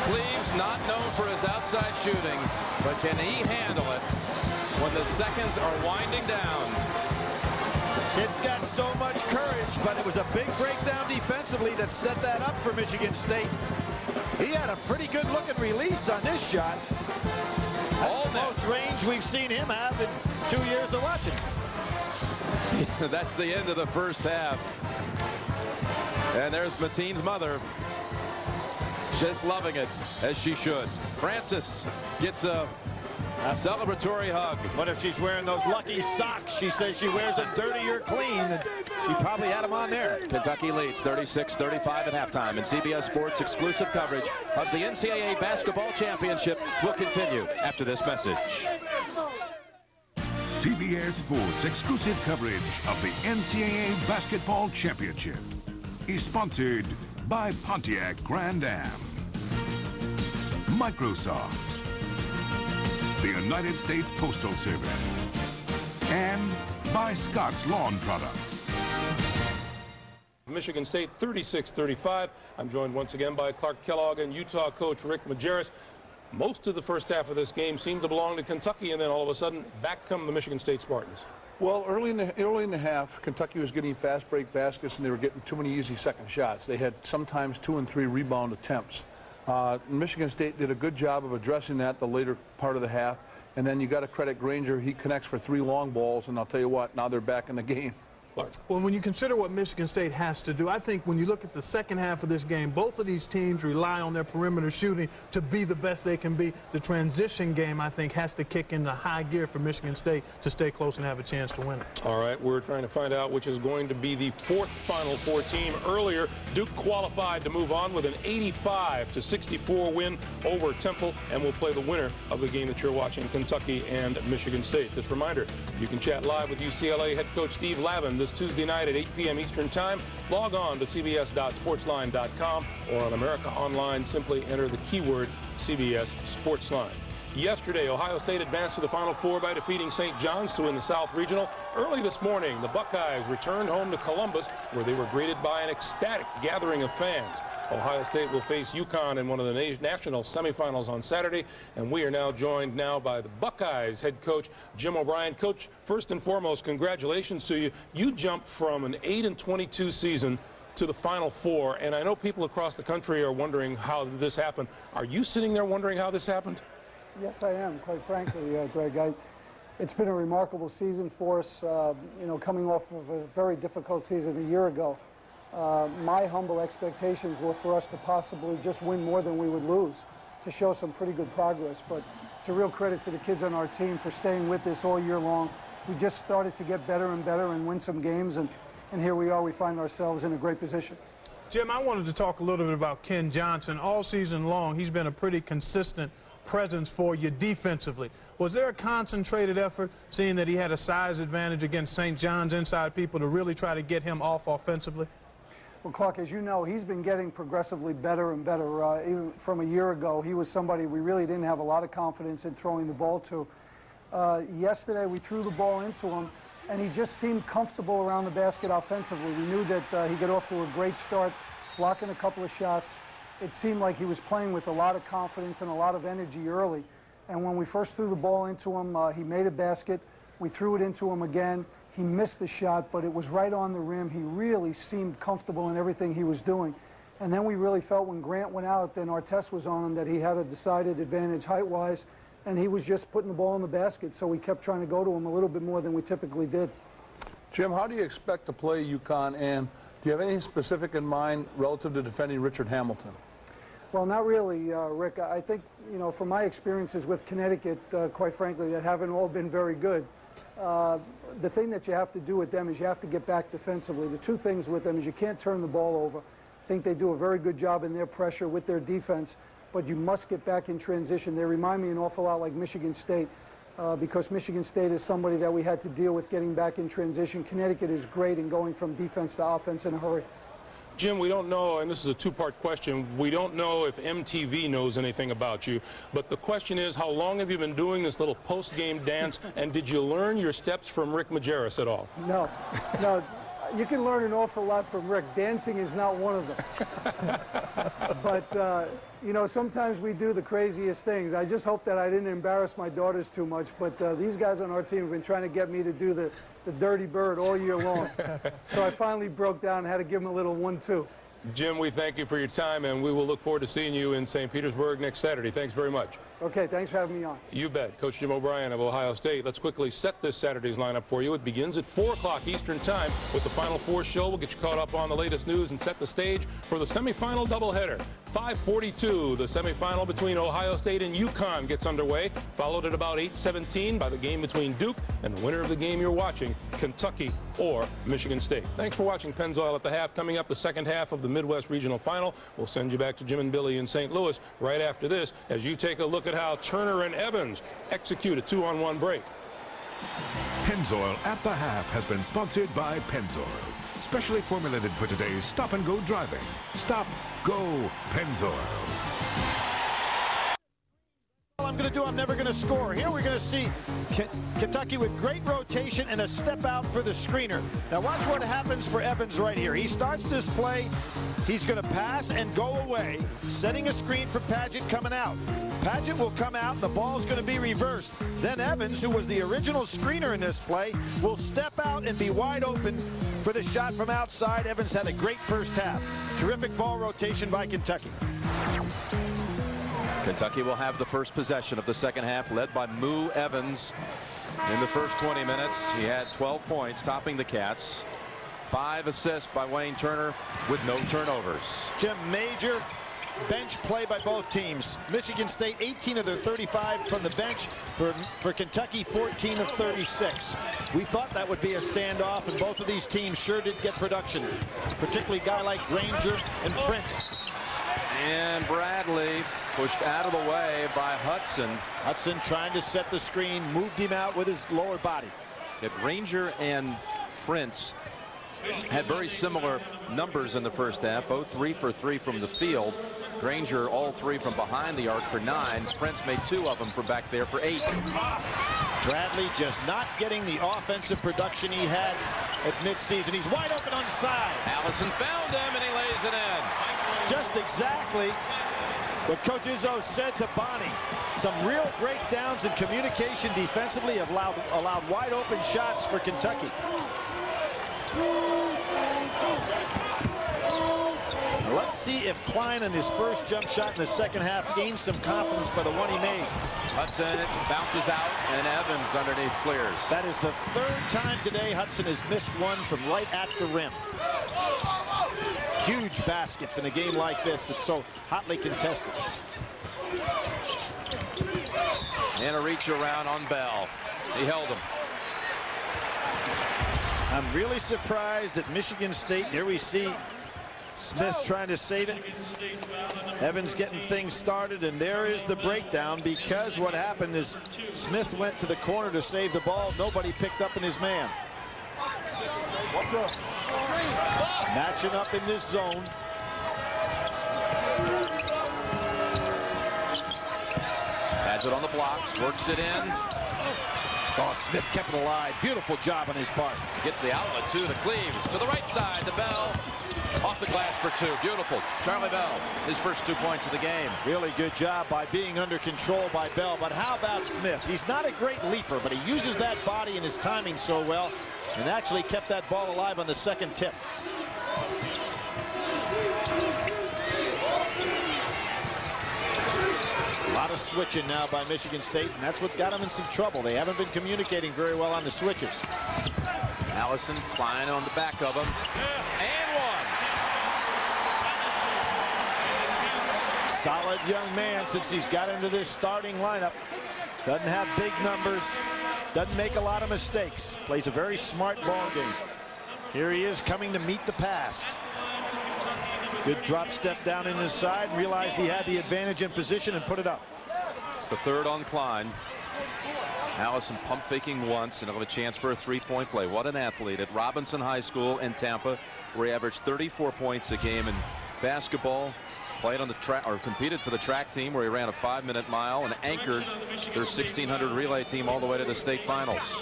Cleaves, not known for his outside shooting, but can he handle it when the seconds are winding down? It's got so much courage, but it was a big breakdown defensively that set that up for Michigan State. He had a pretty good looking release on this shot. That's All the that. most range we've seen him have in two years of watching. That's the end of the first half. And there's Mateen's mother, just loving it, as she should. Francis gets a A celebratory hug. What if she's wearing those lucky socks? She says she wears them dirty or clean. And she probably had them on there. Kentucky leads thirty-six thirty-five at halftime. And C B S Sports exclusive coverage of the N C double A Basketball Championship will continue after this message. C B S Sports exclusive coverage of the N C double A Basketball Championship is sponsored by Pontiac Grand Am, Microsoft, the United States Postal Service, and by Scott's Lawn Products. Michigan State thirty-six thirty-five. I'm joined once again by Clark Kellogg and Utah coach Rick Majerus. Most of the first half of this game seemed to belong to Kentucky, and then all of a sudden, back come the Michigan State Spartans. Well, early in the early in the half, Kentucky was getting fast break baskets, and they were getting too many easy second shots. They had sometimes two and three rebound attempts. Uh, Michigan State did a good job of addressing that the later part of the half, and then you got to credit Granger. He connects for three long balls, and I'll tell you what, now they're back in the game. Well, when you consider what Michigan State has to do, I think when you look at the second half of this game, both of these teams rely on their perimeter shooting to be the best they can be. The transition game, I think, has to kick into high gear for Michigan State to stay close and have a chance to win it. All right, we're trying to find out which is going to be the fourth Final Four team. Earlier, Duke qualified to move on with an eighty-five to sixty-four win over Temple, and will play the winner of the game that you're watching, Kentucky and Michigan State. Just a reminder, you can chat live with U C L A head coach Steve Lavin this Tuesday night at eight P M Eastern Time. Log on to C B S dot sportsline dot com, or on America Online, simply enter the keyword C B S Sportsline. Yesterday, Ohio State advanced to the Final Four by defeating Saint John's to win the South Regional. Early this morning, the Buckeyes returned home to Columbus, where they were greeted by an ecstatic gathering of fans. Ohio State will face UConn in one of the na national semifinals on Saturday, and we are now joined now by the Buckeyes head coach, Jim O'Brien. Coach, first and foremost, congratulations to you. You jumped from an eight and twenty-two season to the Final Four, and I know people across the country are wondering how this happened. Are you sitting there wondering how this happened? Yes, I am, quite frankly, uh, Greg. I, it's been a remarkable season for us, uh, you know, coming off of a very difficult season a year ago. Uh, my humble expectations were for us to possibly just win more than we would lose, to show some pretty good progress. But it's a real credit to the kids on our team for staying with us all year long. We just started to get better and better and win some games, and, and here we are. We find ourselves in a great position. Jim, I wanted to talk a little bit about Ken Johnson. All season long, he's been a pretty consistent presence for you defensively. Was there a concentrated effort, seeing that he had a size advantage against Saint John's inside people, to really try to get him off offensively? Well, Clark, as you know, he's been getting progressively better and better. Uh, even from a year ago, he was somebody we really didn't have a lot of confidence in throwing the ball to. Uh, yesterday, we threw the ball into him, and he just seemed comfortable around the basket offensively. We knew that uh, he got off to a great start, blocking a couple of shots. It seemed like he was playing with a lot of confidence and a lot of energy early. And when we first threw the ball into him, uh, he made a basket. We threw it into him again. He missed the shot, but it was right on the rim. He really seemed comfortable in everything he was doing. And then we really felt when Grant went out, then Artes was on him, that he had a decided advantage height-wise, and he was just putting the ball in the basket, so we kept trying to go to him a little bit more than we typically did. Jim, how do you expect to play UConn, and do you have anything specific in mind relative to defending Richard Hamilton? Well, not really, uh, Rick. I think, you know, from my experiences with Connecticut, uh, quite frankly, that haven't all been very good. Uh, the thing that you have to do with them is you have to get back defensively. The two things with them is you can't turn the ball over. I think they do a very good job in their pressure with their defense, but you must get back in transition. They remind me an awful lot like Michigan State, uh, because Michigan State is somebody that we had to deal with getting back in transition. Connecticut is great in going from defense to offense in a hurry. Jim, we don't know, and this is a two-part question, we don't know if M T V knows anything about you, but the question is, how long have you been doing this little post-game dance, and did you learn your steps from Rick Majerus at all? No, no. You can learn an awful lot from Rick. Dancing is not one of them. But, uh, you know, sometimes we do the craziest things. I just hope that I didn't embarrass my daughters too much, but uh, these guys on our team have been trying to get me to do the, the dirty bird all year long. So I finally broke down and had to give them a little one two. Jim, we thank you for your time, and we will look forward to seeing you in Saint Petersburg next Saturday. Thanks very much. Okay, thanks for having me on. You bet. Coach Jim O'Brien of Ohio State. Let's quickly set this Saturday's lineup for you. It begins at four o'clock Eastern time with the Final Four show. We'll get you caught up on the latest news and set the stage for the semifinal doubleheader. five forty-two, the semifinal between Ohio State and UConn gets underway, followed at about eight seventeen by the game between Duke and the winner of the game you're watching, Kentucky or Michigan State. Thanks for watching Pennzoil at the half. Coming up, the second half of the Midwest Regional Final. We'll send you back to Jim and Billy in Saint Louis right after this as you take a look at how Turner and Evans execute a two-on-one break. Pennzoil at the half has been sponsored by Pennzoil, specially formulated for today's stop-and-go driving. Stop, go, Pennzoil. I'm going to do, I'm never going to score. Here we're going to see Kentucky with great rotation and a step out for the screener. Now watch what happens for Evans right here. He starts this play. He's going to pass and go away, setting a screen for Padgett coming out. Padgett will come out. The ball's going to be reversed. Then Evans, who was the original screener in this play, will step out and be wide open for the shot from outside. Evans had a great first half. Terrific ball rotation by Kentucky. Kentucky will have the first possession of the second half, led by Moo Evans. In the first twenty minutes, he had twelve points, topping the Cats. Five assists by Wayne Turner with no turnovers. Jim, major bench play by both teams. Michigan State, eighteen of their thirty-five from the bench. For, for Kentucky, fourteen of thirty-six. We thought that would be a standoff, and both of these teams sure did get production, particularly a guy like Granger and Prince. And Bradley pushed out of the way by Hudson. Hudson trying to set the screen, moved him out with his lower body. If Granger and Prince had very similar numbers in the first half, both three for three from the field. Granger all three from behind the arc for nine. Prince made two of them from back there for eight. Bradley just not getting the offensive production he had at midseason. He's wide open on the side. Allison found him and he lays it in. Just exactly what Coach Izzo said to Bonnie. Some real breakdowns in communication defensively have allowed, allowed wide open shots for Kentucky. Let's see if Klein in his first jump shot in the second half gains some confidence by the one he made. Hudson bounces out, and Evans underneath clears. That is the third time today Hudson has missed one from right at the rim. Huge baskets in a game like this that's so hotly contested. And a reach around on Bell. He held him. I'm really surprised at Michigan State. Here we see Smith trying to save it. Evans getting things started, and there is the breakdown, because what happened is Smith went to the corner to save the ball. Nobody picked up in his man. Matching up in this zone. Adds it on the blocks, works it in. Oh, Smith kept it alive. Beautiful job on his part. Gets the outlet to the Cleaves. To the right side, the Bell. Off the glass for two. Beautiful. Charlie Bell, his first two points of the game. Really good job by being under control by Bell. But how about Smith? He's not a great leaper, but he uses that body and his timing so well, and actually kept that ball alive on the second tip. A lot of switching now by Michigan State, and that's what got them in some trouble. They haven't been communicating very well on the switches. Allison Klein on the back of him. And solid young man since he's got into this starting lineup. Doesn't have big numbers. Doesn't make a lot of mistakes. Plays a very smart ball game. Here he is coming to meet the pass. Good drop step down in his side. Realized he had the advantage in position and put it up. It's the third on Klein. Allison pump faking once, and he'll have a chance for a three-point play. What an athlete. At Robinson High School in Tampa, where he averaged thirty-four points a game in basketball, played on the track, or competed for the track team, where he ran a five-minute mile and anchored their sixteen hundred relay team all the way to the state finals.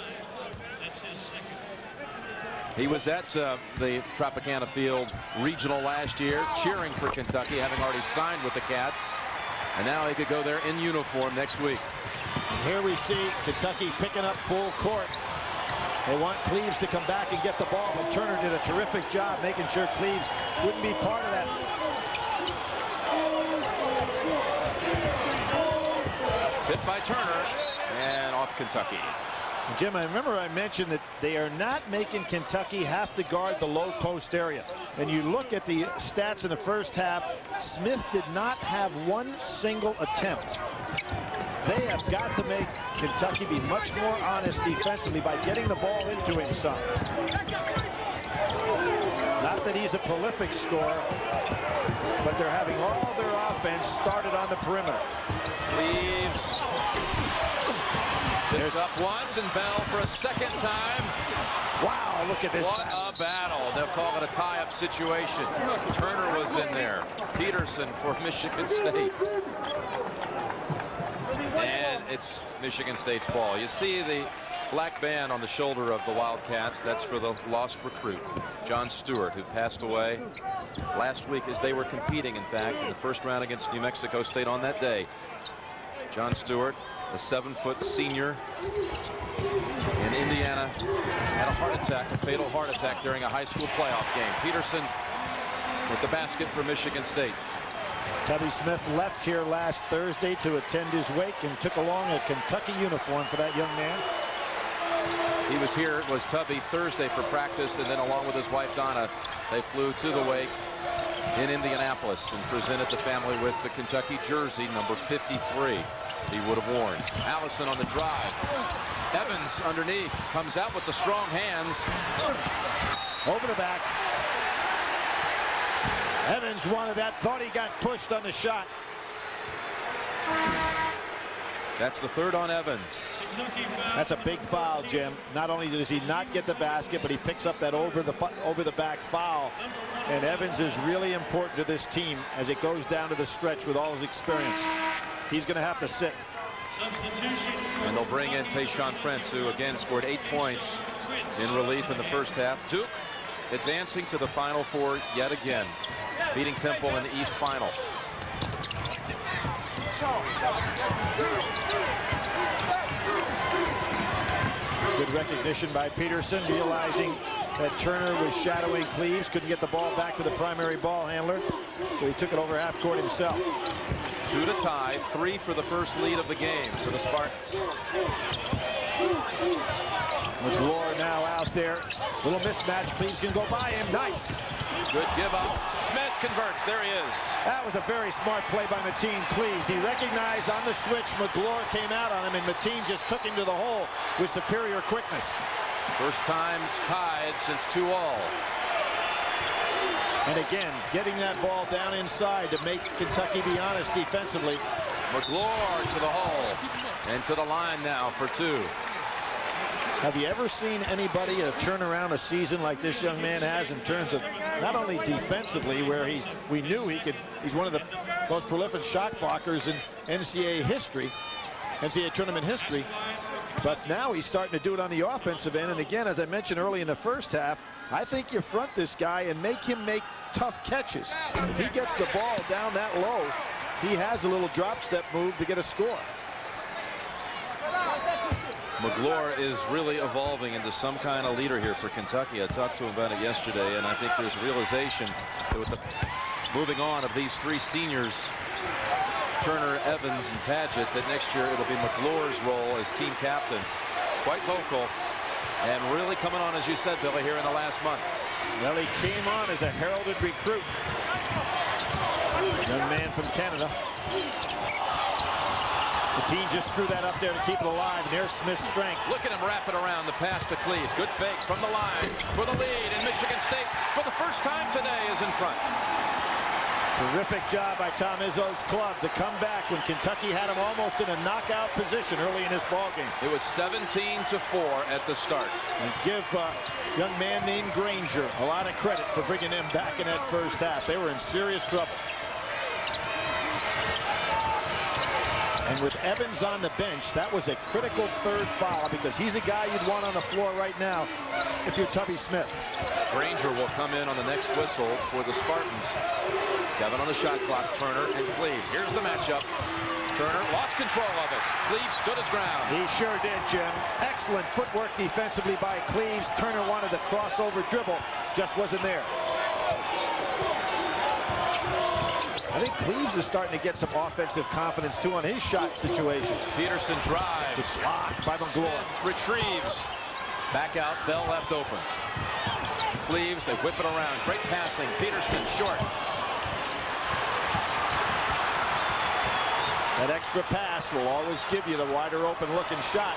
He was at uh, the Tropicana Field regional last year, cheering for Kentucky, having already signed with the Cats. And now he could go there in uniform next week. And here we see Kentucky picking up full court. They want Cleaves to come back and get the ball, but Turner did a terrific job making sure Cleaves wouldn't be part of that. Tipped by Turner and off Kentucky. Jim, I remember I mentioned that they are not making Kentucky have to guard the low post area. And you look at the stats in the first half, Smith did not have one single attempt. They have got to make Kentucky be much more honest defensively by getting the ball into him some. Not that he's a prolific scorer, but they're having all their offense started on the perimeter. Cleaves. There's up once, and Bell for a second time. Wow, look at this. What battle. a battle. They'll call it a tie-up situation. Turner was in there. Peterson for Michigan State. And it's Michigan State's ball. You see the black band on the shoulder of the Wildcats. That's for the lost recruit, John Stewart, who passed away last week as they were competing, in fact, in the first round against New Mexico State on that day. John Stewart, a seven-foot senior in Indiana, had a heart attack, a fatal heart attack during a high school playoff game. Peterson with the basket for Michigan State. Tubby Smith left here last Thursday to attend his wake and took along a Kentucky uniform for that young man. He was here, it was Tubby Thursday for practice, and then along with his wife Donna, they flew to the wake in Indianapolis and presented the family with the Kentucky jersey, number fifty-three. He would have worn. Allison on the drive. Evans underneath, comes out with the strong hands. Over the back. Evans wanted that, thought he got pushed on the shot. That's the third on Evans. That's a big foul, Jim. Not only does he not get the basket, but he picks up that over the over the back foul. And Evans is really important to this team as it goes down to the stretch with all his experience. He's going to have to sit. And they'll bring in Tayshaun Prince, who again scored eight points in relief in the first half. Duke advancing to the Final Four yet again, beating Temple in the East Final. Good recognition by Peterson, realizing that Turner was shadowing Cleaves, couldn't get the ball back to the primary ball handler, so he took it over half court himself. Two to tie, three for the first lead of the game for the Spartans. McGlure now out there. Little mismatch, Cleaves can go by him. Nice. Good give up. Smith converts, there he is. That was a very smart play by Mateen Cleaves. He recognized on the switch, McGlure came out on him, and Mateen just took him to the hole with superior quickness. First time tied since two all. And again, getting that ball down inside to make Kentucky be honest defensively. McGlure to the hole and to the line now for two. Have you ever seen anybody a turnaround a season like this young man has in terms of not only defensively, where he we knew he could, he's one of the most prolific shot blockers in N C A A history, N C A A tournament history. But now he's starting to do it on the offensive end. And again, as I mentioned early in the first half, I think you front this guy and make him make tough catches. If he gets the ball down that low, he has a little drop step move to get a score. McGlure is really evolving into some kind of leader here for Kentucky. I talked to him about it yesterday, and I think there's realization that with the moving on of these three seniors, Turner, Evans, and Padgett, that next year it'll be McGlure's role as team captain. Quite vocal and really coming on, as you said, Billy, here in the last month. Well, he came on as a heralded recruit. Young man from Canada. The team just threw that up there to keep it alive. And there's Smith's strength. Look at him wrap it around, the pass to Cleaves. Good fake from the line for the lead. And Michigan State, for the first time today, is in front. Terrific job by Tom Izzo's club to come back when Kentucky had him almost in a knockout position early in this ballgame. It was seventeen to four at the start. And give a young man named Granger a lot of credit for bringing him back in that first half. They were in serious trouble. And with Evans on the bench, that was a critical third foul because he's a guy you'd want on the floor right now if you're Tubby Smith. Granger will come in on the next whistle for the Spartans. Seven on the shot clock, Turner and Cleaves. Here's the matchup. Turner lost control of it. Cleaves stood his ground. He sure did, Jim. Excellent footwork defensively by Cleaves. Turner wanted the crossover dribble, just wasn't there. I think Cleaves is starting to get some offensive confidence, too, on his shot situation. Peterson drives. It's blocked by McGlure. Retrieves. Back out. Bell left open. Cleaves, they whip it around. Great passing. Peterson short. That extra pass will always give you the wider open looking shot.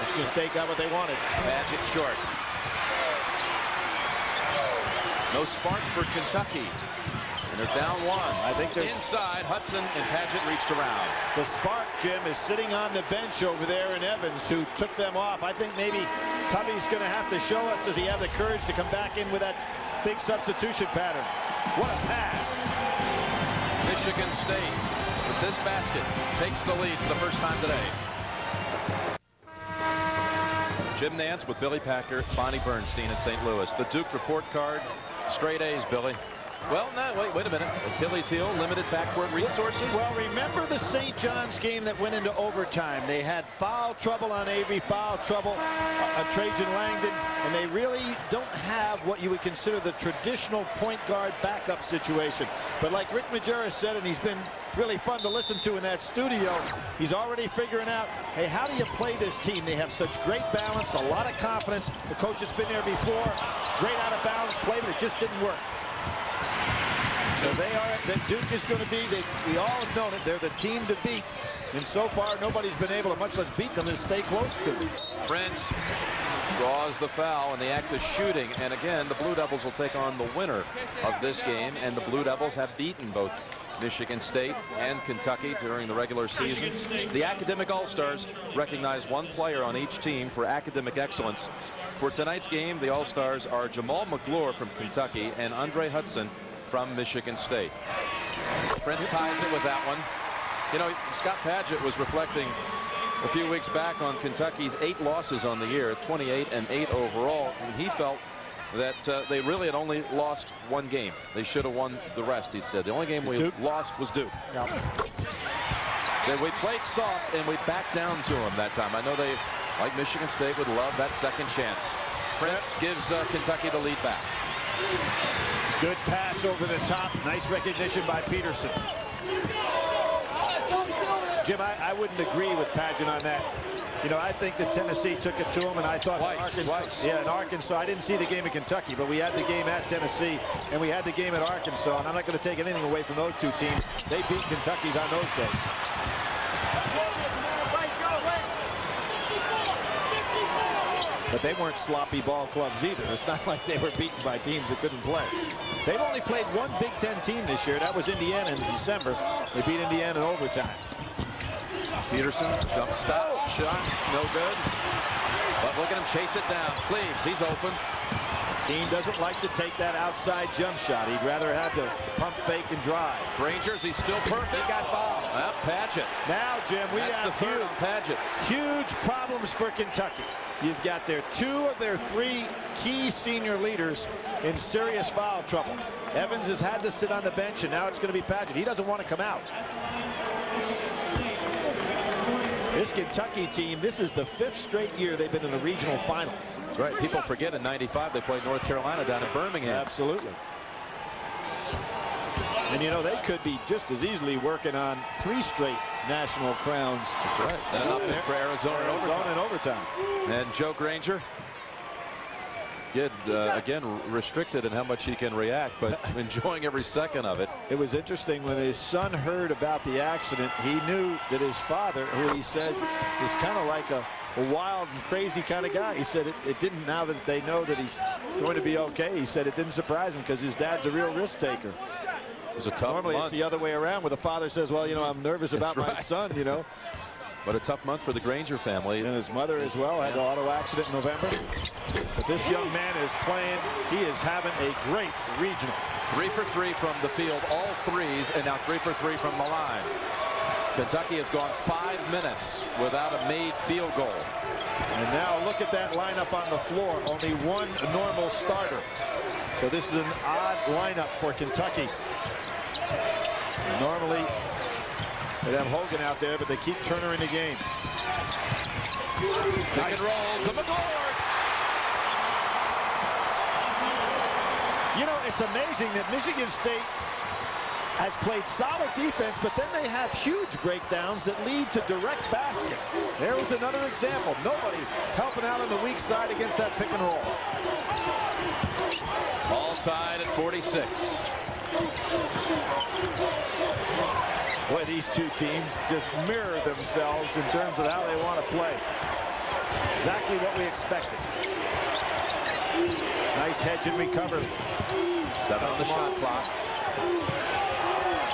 Michigan State got what they wanted. Padgett short. No spark for Kentucky. They're down one. I think they're inside. Hudson and Padgett reached around. The spark, Jim, is sitting on the bench over there in Evans, who took them off. I think maybe Tubby's going to have to show us, does he have the courage to come back in with that big substitution pattern? What a pass. Michigan State, with this basket, takes the lead for the first time today. Jim Nance with Billy Packer, Bonnie Bernstein in Saint Louis. The Duke report card, straight A's, Billy. Well, no, wait, wait a minute. Achilles heel, limited backward resources. Well, remember the Saint John's game that went into overtime. They had foul trouble on Avery, foul trouble on Trajan Langdon, and they really don't have what you would consider the traditional point guard backup situation. But like Rick Majerus said, and he's been really fun to listen to in that studio, he's already figuring out, hey, how do you play this team? They have such great balance, a lot of confidence. The coach has been there before. Great out-of-bounds play, but it just didn't work. So they are, that Duke is going to be, they, we all have known it, they're the team to beat. And so far, nobody's been able to, much less beat them, and stay close to it. Prince draws the foul in the act of shooting. And again, the Blue Devils will take on the winner of this game. And the Blue Devils have beaten both Michigan State and Kentucky during the regular season. The academic All-Stars recognize one player on each team for academic excellence. For tonight's game, the All-Stars are Jamal McGlure from Kentucky and Andre Hudson from Michigan State. Prince ties it with that one. You know, Scott Padgett was reflecting a few weeks back on Kentucky's eight losses on the year, twenty-eight and eight overall, and he felt that uh, they really had only lost one game. They should have won the rest, he said. The only game we Duke. lost was Duke. Yep. Then we played soft and we backed down to them that time. I know they, like Michigan State, would love that second chance. Prince gives uh, Kentucky the lead back. Good pass over the top. Nice recognition by Peterson. Jim, I, I wouldn't agree with Padgett on that. You know, I think that Tennessee took it to him, and I thought twice, Arkansas, twice. Yeah, in Arkansas. I didn't see the game in Kentucky, but we had the game at Tennessee, and we had the game at Arkansas, and I'm not going to take anything away from those two teams. They beat Kentucky's on those days. But they weren't sloppy ball clubs either. It's not like they were beaten by teams that couldn't play. They've only played one Big Ten team this year. That was Indiana in December. They beat Indiana in overtime. Peterson, jump stop, shot, no good. But look at him chase it down. Cleaves, he's open. Dean doesn't like to take that outside jump shot. He'd rather have to pump fake and drive. Granger's, he's still perfect. He got ball. Now Padgett. Now, Jim, we That's have the third huge, Padgett. huge problems for Kentucky. You've got their two of their three key senior leaders in serious foul trouble. Evans has had to sit on the bench, and now it's going to be Padgett. He doesn't want to come out. This Kentucky team, this is the fifth straight year they've been in a regional final. Right, people forget in ninety-five they played North Carolina down in Birmingham. Absolutely. And you know, they could be just as easily working on three straight national crowns. That's right. And up there for Arizona, Arizona in overtime. And Joe Granger did, uh, again, restricted in how much he can react, but enjoying every second of it. It was interesting when his son heard about the accident, he knew that his father, who he says is kind of like a A wild and crazy kind of guy. He said it, it didn't, now that they know that he's going to be okay, he said it didn't surprise him because his dad's a real risk taker. was a tough Normally month. It's the other way around where the father says, well, you know, I'm nervous about That's my right. son, you know. But a tough month for the Granger family. And his mother as well had an auto accident in November. But this young man is playing. He is having a great regional. Three for three from the field, all threes, and now three for three from the line. Kentucky has gone five minutes without a made field goal. And now look at that lineup on the floor. Only one normal starter. So this is an odd lineup for Kentucky. Normally, they have Hogan out there, but they keep Turner in the game. Nice. Pick and roll to McGlure. You know, it's amazing that Michigan State has played solid defense, but then they have huge breakdowns that lead to direct baskets. There was another example. Nobody helping out on the weak side against that pick and roll. All tied at forty-six. Boy, these two teams just mirror themselves in terms of how they want to play. Exactly what we expected. Nice hedge and recover. Seven on the shot clock.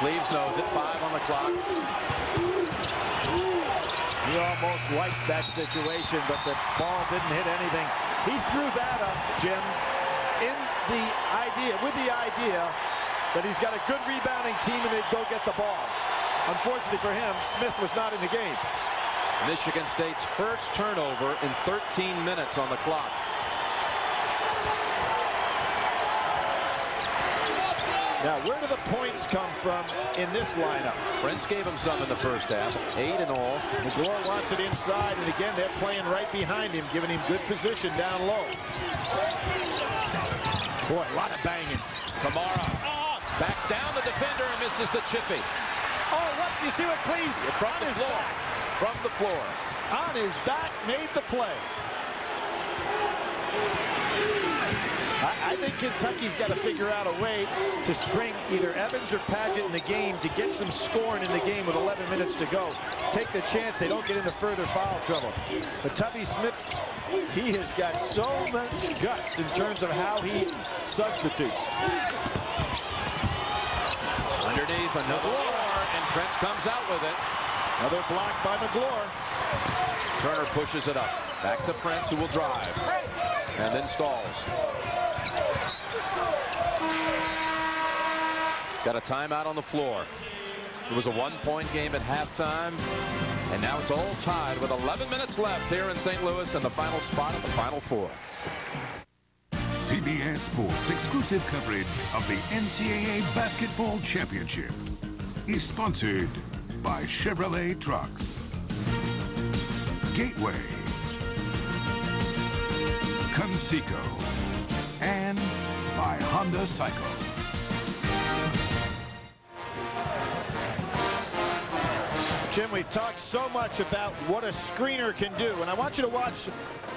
Cleaves knows it. Five on the clock. He almost likes that situation, but the ball didn't hit anything. He threw that up, Jim, in the idea, with the idea that he's got a good rebounding team and they'd go get the ball. Unfortunately for him, Smith was not in the game. Michigan State's first turnover in thirteen minutes on the clock. Now, where do the points come from in this lineup? Prince gave him some in the first half, eight in all. McGlure wants it inside, and again, they're playing right behind him, giving him good position down low. Boy, a lot of banging. Kamara backs down the defender and misses the chippy. Oh, what? You see what Cleaves from his floor, from the floor, on his back, made the play. I, I think Kentucky's got to figure out a way to bring either Evans or Padgett in the game to get some scoring in the game with eleven minutes to go. Take the chance they don't get into further foul trouble. But Tubby Smith, he has got so much guts in terms of how he substitutes. Underneath another. Prince comes out with it. Another block by McGlure. Turner pushes it up. Back to Prince, who will drive. And then stalls. Got a timeout on the floor. It was a one-point game at halftime. And now it's all tied with eleven minutes left here in Saint Louis and the final spot of the Final Four. C B S Sports exclusive coverage of the N C A A Basketball Championship is sponsored by Chevrolet Trucks, Gateway, Conseco, and by Honda Cycle. Jim, we've talked so much about what a screener can do, and I want you to watch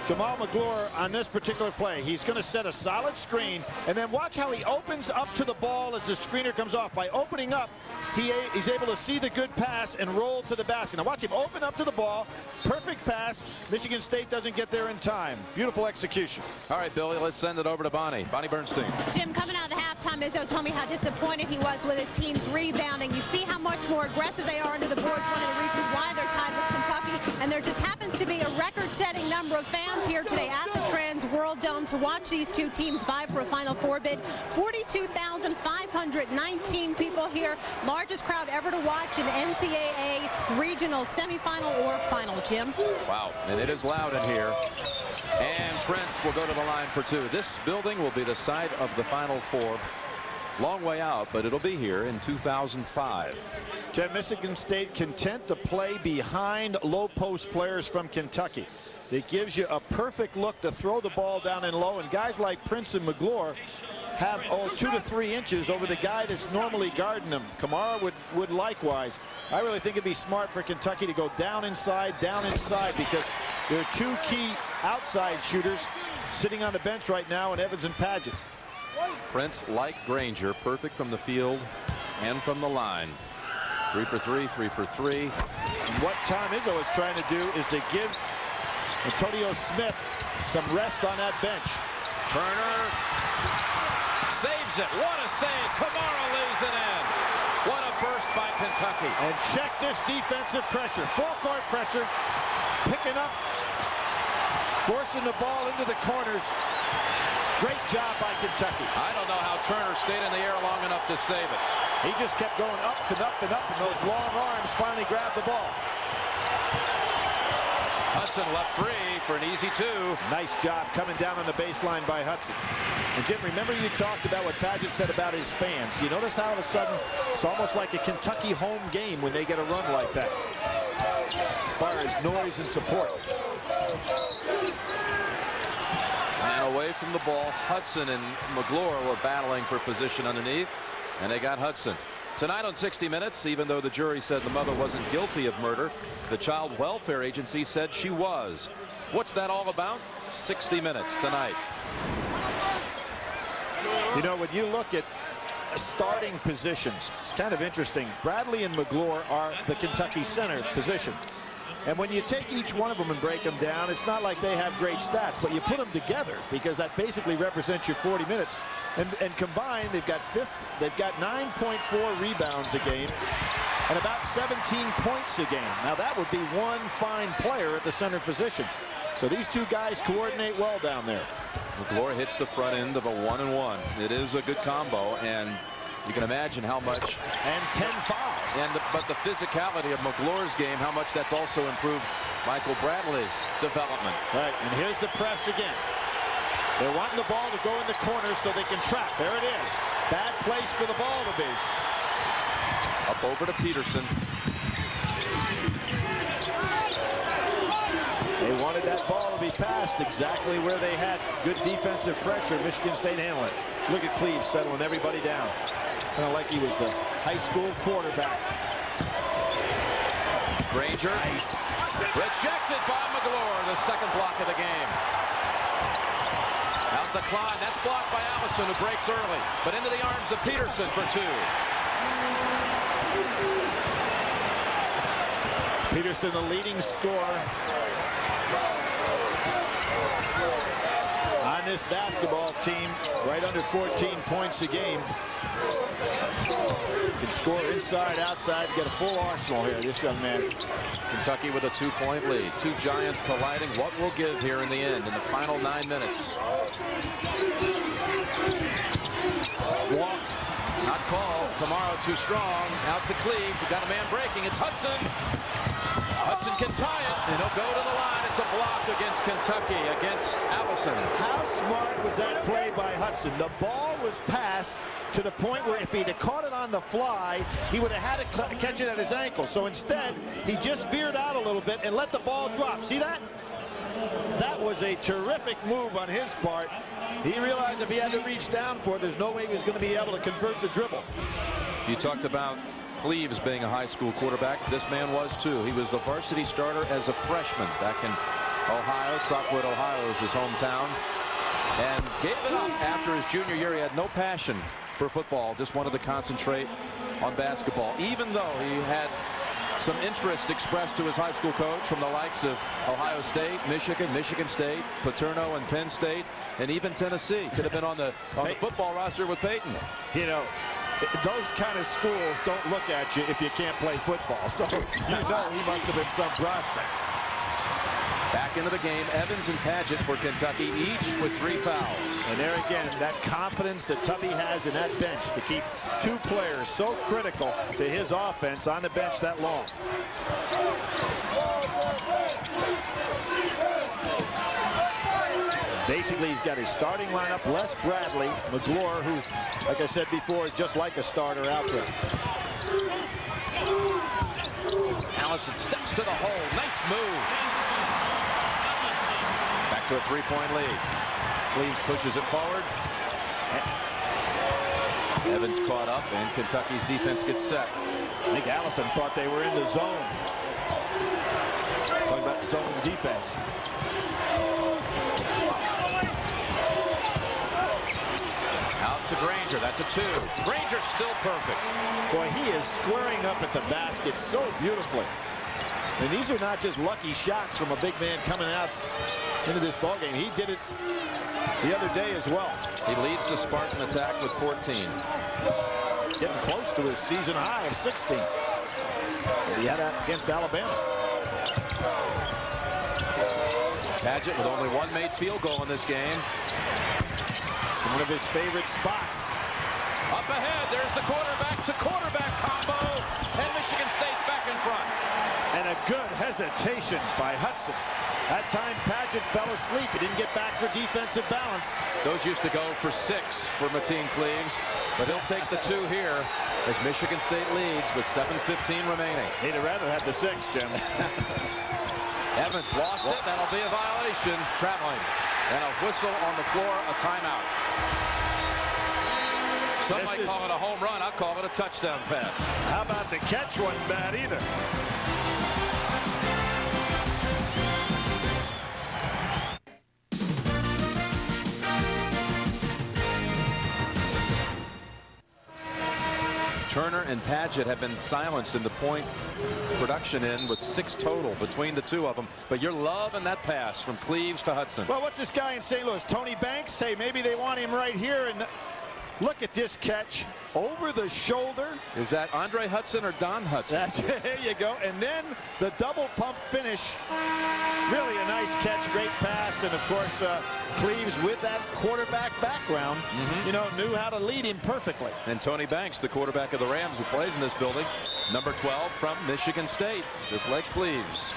Jamal McGlure on this particular play. He's going to set a solid screen, and then watch how he opens up to the ball as the screener comes off. By opening up, he he's able to see the good pass and roll to the basket. Now watch him open up to the ball. Perfect pass. Michigan State doesn't get there in time. Beautiful execution. All right, Billy, let's send it over to Bonnie. Bonnie Bernstein. Jim, coming out of the halftime, Izzo told me how disappointed he was with his team's rebounding. You see how much more aggressive they are under the boards. One of the reasons why they're tied with Kentucky, and there just happens to be a record-setting number of fans here today at the Trans World Dome to watch these two teams vie for a Final Four bid. forty-two thousand five hundred nineteen people here, largest crowd ever to watch an N C A A regional semifinal or final, Jim. Wow, and it is loud in here. And Prince will go to the line for two. This building will be the site of the Final Four. Long way out, but it'll be here in two thousand five. Jim, Michigan State content to play behind low post players from Kentucky. It gives you a perfect look to throw the ball down in low, and guys like Prince and McGlure have oh, two to three inches over the guy that's normally guarding them. Kamara would, would likewise. I really think it'd be smart for Kentucky to go down inside, down inside, because there are two key outside shooters sitting on the bench right now in Evans and Padgett. Prince, like Granger, perfect from the field and from the line. Three for three, three for three. And what Tom Izzo is trying to do is to give Antonio Smith some rest on that bench. Turner saves it. What a save. Kamara lays it in. What a burst by Kentucky. And check this defensive pressure. Full court pressure. Picking up. Forcing the ball into the corners. Great job by Kentucky. I don't know how Turner stayed in the air long enough to save it. He just kept going up and up and up, and those long arms finally grabbed the ball. Hudson left free for an easy two. Nice job coming down on the baseline by Hudson. And Jim, remember you talked about what Padgett said about his fans. You notice how all of a sudden it's almost like a Kentucky home game when they get a run like that, as far as noise and support. And away from the ball, Hudson and McGlure were battling for position underneath, and they got Hudson. Tonight on sixty minutes, even though the jury said the mother wasn't guilty of murder, the Child Welfare Agency said she was. What's that all about? sixty minutes tonight. You know, when you look at starting positions, it's kind of interesting. Bradley and McGlure are the Kentucky center position. And when you take each one of them and break them down, it's not like they have great stats, but you put them together because that basically represents your forty minutes. And, and combined, they've got fifth, they've got nine point four rebounds a game and about seventeen points a game. Now that would be one fine player at the center position. So these two guys coordinate well down there. McGlure hits the front end of a one and one. It is a good combo, and you can imagine how much. And ten fouls. And the, but the physicality of McGlure's game, how much that's also improved Michael Bradley's development. Right, and here's the press again. They're wanting the ball to go in the corner so they can trap. There it is. Bad place for the ball to be. Up over to Peterson. They wanted that ball to be passed exactly where they had good defensive pressure. Michigan State handled it. Look at Cleaves settling everybody down. Kind of like he was the high school quarterback. Granger. Nice. Rejected by McGlure, the second block of the game. Out to Klein. That's blocked by Allison, who breaks early. But into the arms of Peterson for two. Peterson, the leading scorer on this basketball team, right under fourteen points a game. Can score inside, outside, get a full arsenal here, this young man. Kentucky with a two-point lead. Two giants colliding. What will give here in the end, in the final nine minutes? Walk, not call. Kamara too strong. Out to Cleaves. Got a man breaking. It's Hudson. Hudson can tie it, and he'll go to the line. It's a block against Kentucky, against Allison. How smart was that play by Hudson? The ball was passed to the point where if he'd have caught it on the fly, he would have had to catch it at his ankle. So instead, he just veered out a little bit and let the ball drop. See that? That was a terrific move on his part. He realized if he had to reach down for it, there's no way he was going to be able to convert the dribble. You talked about Cleaves being a high school quarterback. This man was too. He was the varsity starter as a freshman back in Ohio. Trotwood, Ohio is his hometown. And gave it up after his junior year. He had no passion for football, just wanted to concentrate on basketball, even though he had some interest expressed to his high school coach from the likes of Ohio State, Michigan, Michigan State, Paterno, and Penn State, and even Tennessee. Could have been on the on the football roster with Peyton. You know, those kind of schools don't look at you if you can't play football. So you know he must have been some prospect. Back into the game, Evans and Padgett for Kentucky, each with three fouls. And there again, that confidence that Tubby has in that bench to keep two players so critical to his offense on the bench that long. Basically, he's got his starting lineup, Les Bradley, McGlure, who, like I said before, just like a starter out there. Allison steps to the hole. Nice move. Back to a three-point lead. Cleaves pushes it forward. Evans caught up, and Kentucky's defense gets set. I think Allison thought they were in the zone. Talking about zone defense. To Granger. That's a two. Granger still perfect. Boy, he is squaring up at the basket so beautifully. And these are not just lucky shots from a big man coming out into this ballgame. He did it the other day as well. He leads the Spartan attack with fourteen. Getting close to his season high of sixteen. And he had that against Alabama. Padgett with only one made field goal in this game. It's one of his favorite spots. Up ahead, there's the quarterback to quarterback combo, and Michigan State's back in front. And a good hesitation by Hudson. That time Padgett fell asleep. He didn't get back for defensive balance. Those used to go for six for Mateen Cleaves, but he'll take the two here as Michigan State leads with seven fifteen remaining. He'd have rather had the six, Jim. Evans lost it. That'll be a violation. Traveling. And a whistle on the floor. A timeout. Some this might is... call it a home run. I'll call it a touchdown pass. How about the catch wasn't bad either. Turner and Padgett have been silenced in the point production in with six total between the two of them. But you're loving that pass from Cleaves to Hudson. Well, what's this guy in Saint Louis? Tony Banks? Hey, maybe they want him right here. And look at this catch over the shoulder. Is that Andre Hudson or Don Hudson? That's, there you go. And then the double pump finish. Really a nice catch, great pass. And of course, uh, Cleaves with that quarterback background, mm-hmm. you know, knew how to lead him perfectly. And Tony Banks, the quarterback of the Rams, who plays in this building, number twelve from Michigan State, just like Cleaves.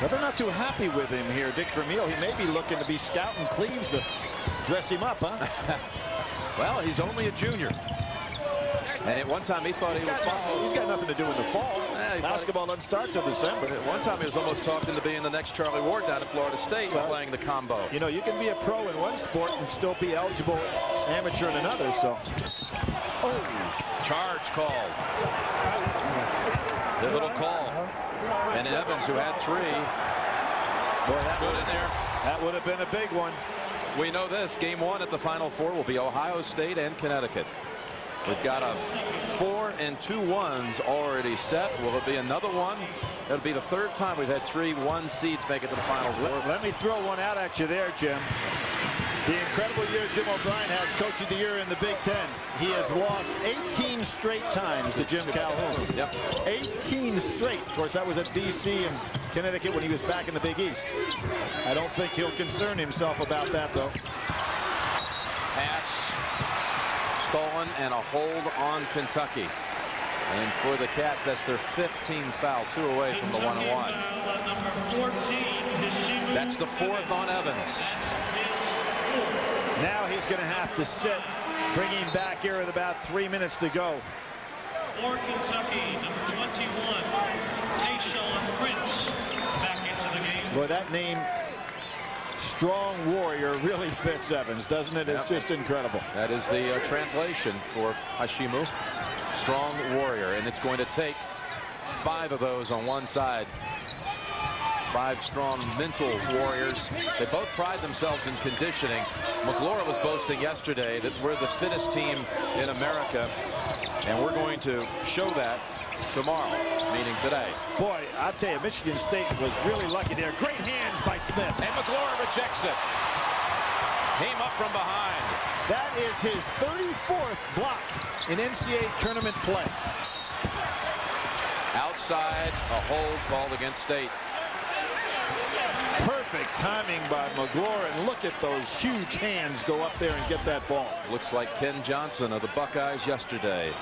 But they're not too happy with him here, Dick Vermeil. He may be looking to be scouting Cleaves to dress him up, huh? Well, he's only a junior. And at one time he thought he's he got was... Nothing, he's got nothing to do in the fall. Yeah, basketball doesn't start till December. At one time he was almost talked into being the next Charlie Ward down at Florida State, well, playing the combo. You know, you can be a pro in one sport and still be eligible amateur in another, so. Oh. Charge called. The little call. And Evans, who had three. Boy, that good in there. That would have been a big one. We know this. Game one at the Final Four will be Ohio State and Connecticut. We've got a four and two ones already set. Will it be another one? That'll be the third time we've had three one seeds make it to the Final Four. Let, let me throw one out at you there, Jim. The incredible year Jim O'Brien has, coach of the year in the Big Ten. He has lost eighteen straight times to Jim Calhoun. Yep. eighteen straight. Of course, that was at B C and Connecticut when he was back in the Big East. I don't think he'll concern himself about that, though. Pass stolen and a hold on Kentucky. And for the Cats, that's their fifteenth foul, two away from the one-on-one. That's the fourth on Evans. Now he's going to have to sit, bring him back here with about three minutes to go. For Kentucky, number twenty-one, Tayshaun Prince, back into the game. Boy, that name, Strong Warrior, really fits Evans, doesn't it? It's yep. just incredible. That is the uh, translation for Heshimu, Strong Warrior, and it's going to take five of those on one side. Five strong mental warriors. They both pride themselves in conditioning. McGlure was boasting yesterday that we're the fittest team in America, and we're going to show that tomorrow, meaning today. Boy, I tell you, Michigan State was really lucky there. Great hands by Smith. And McGlure rejects it. Came up from behind. That is his thirty-fourth block in N C A A tournament play. Outside, a hold called against State. Perfect timing by McGlure, and look at those huge hands go up there and get that ball. Looks like Ken Johnson of the Buckeyes yesterday.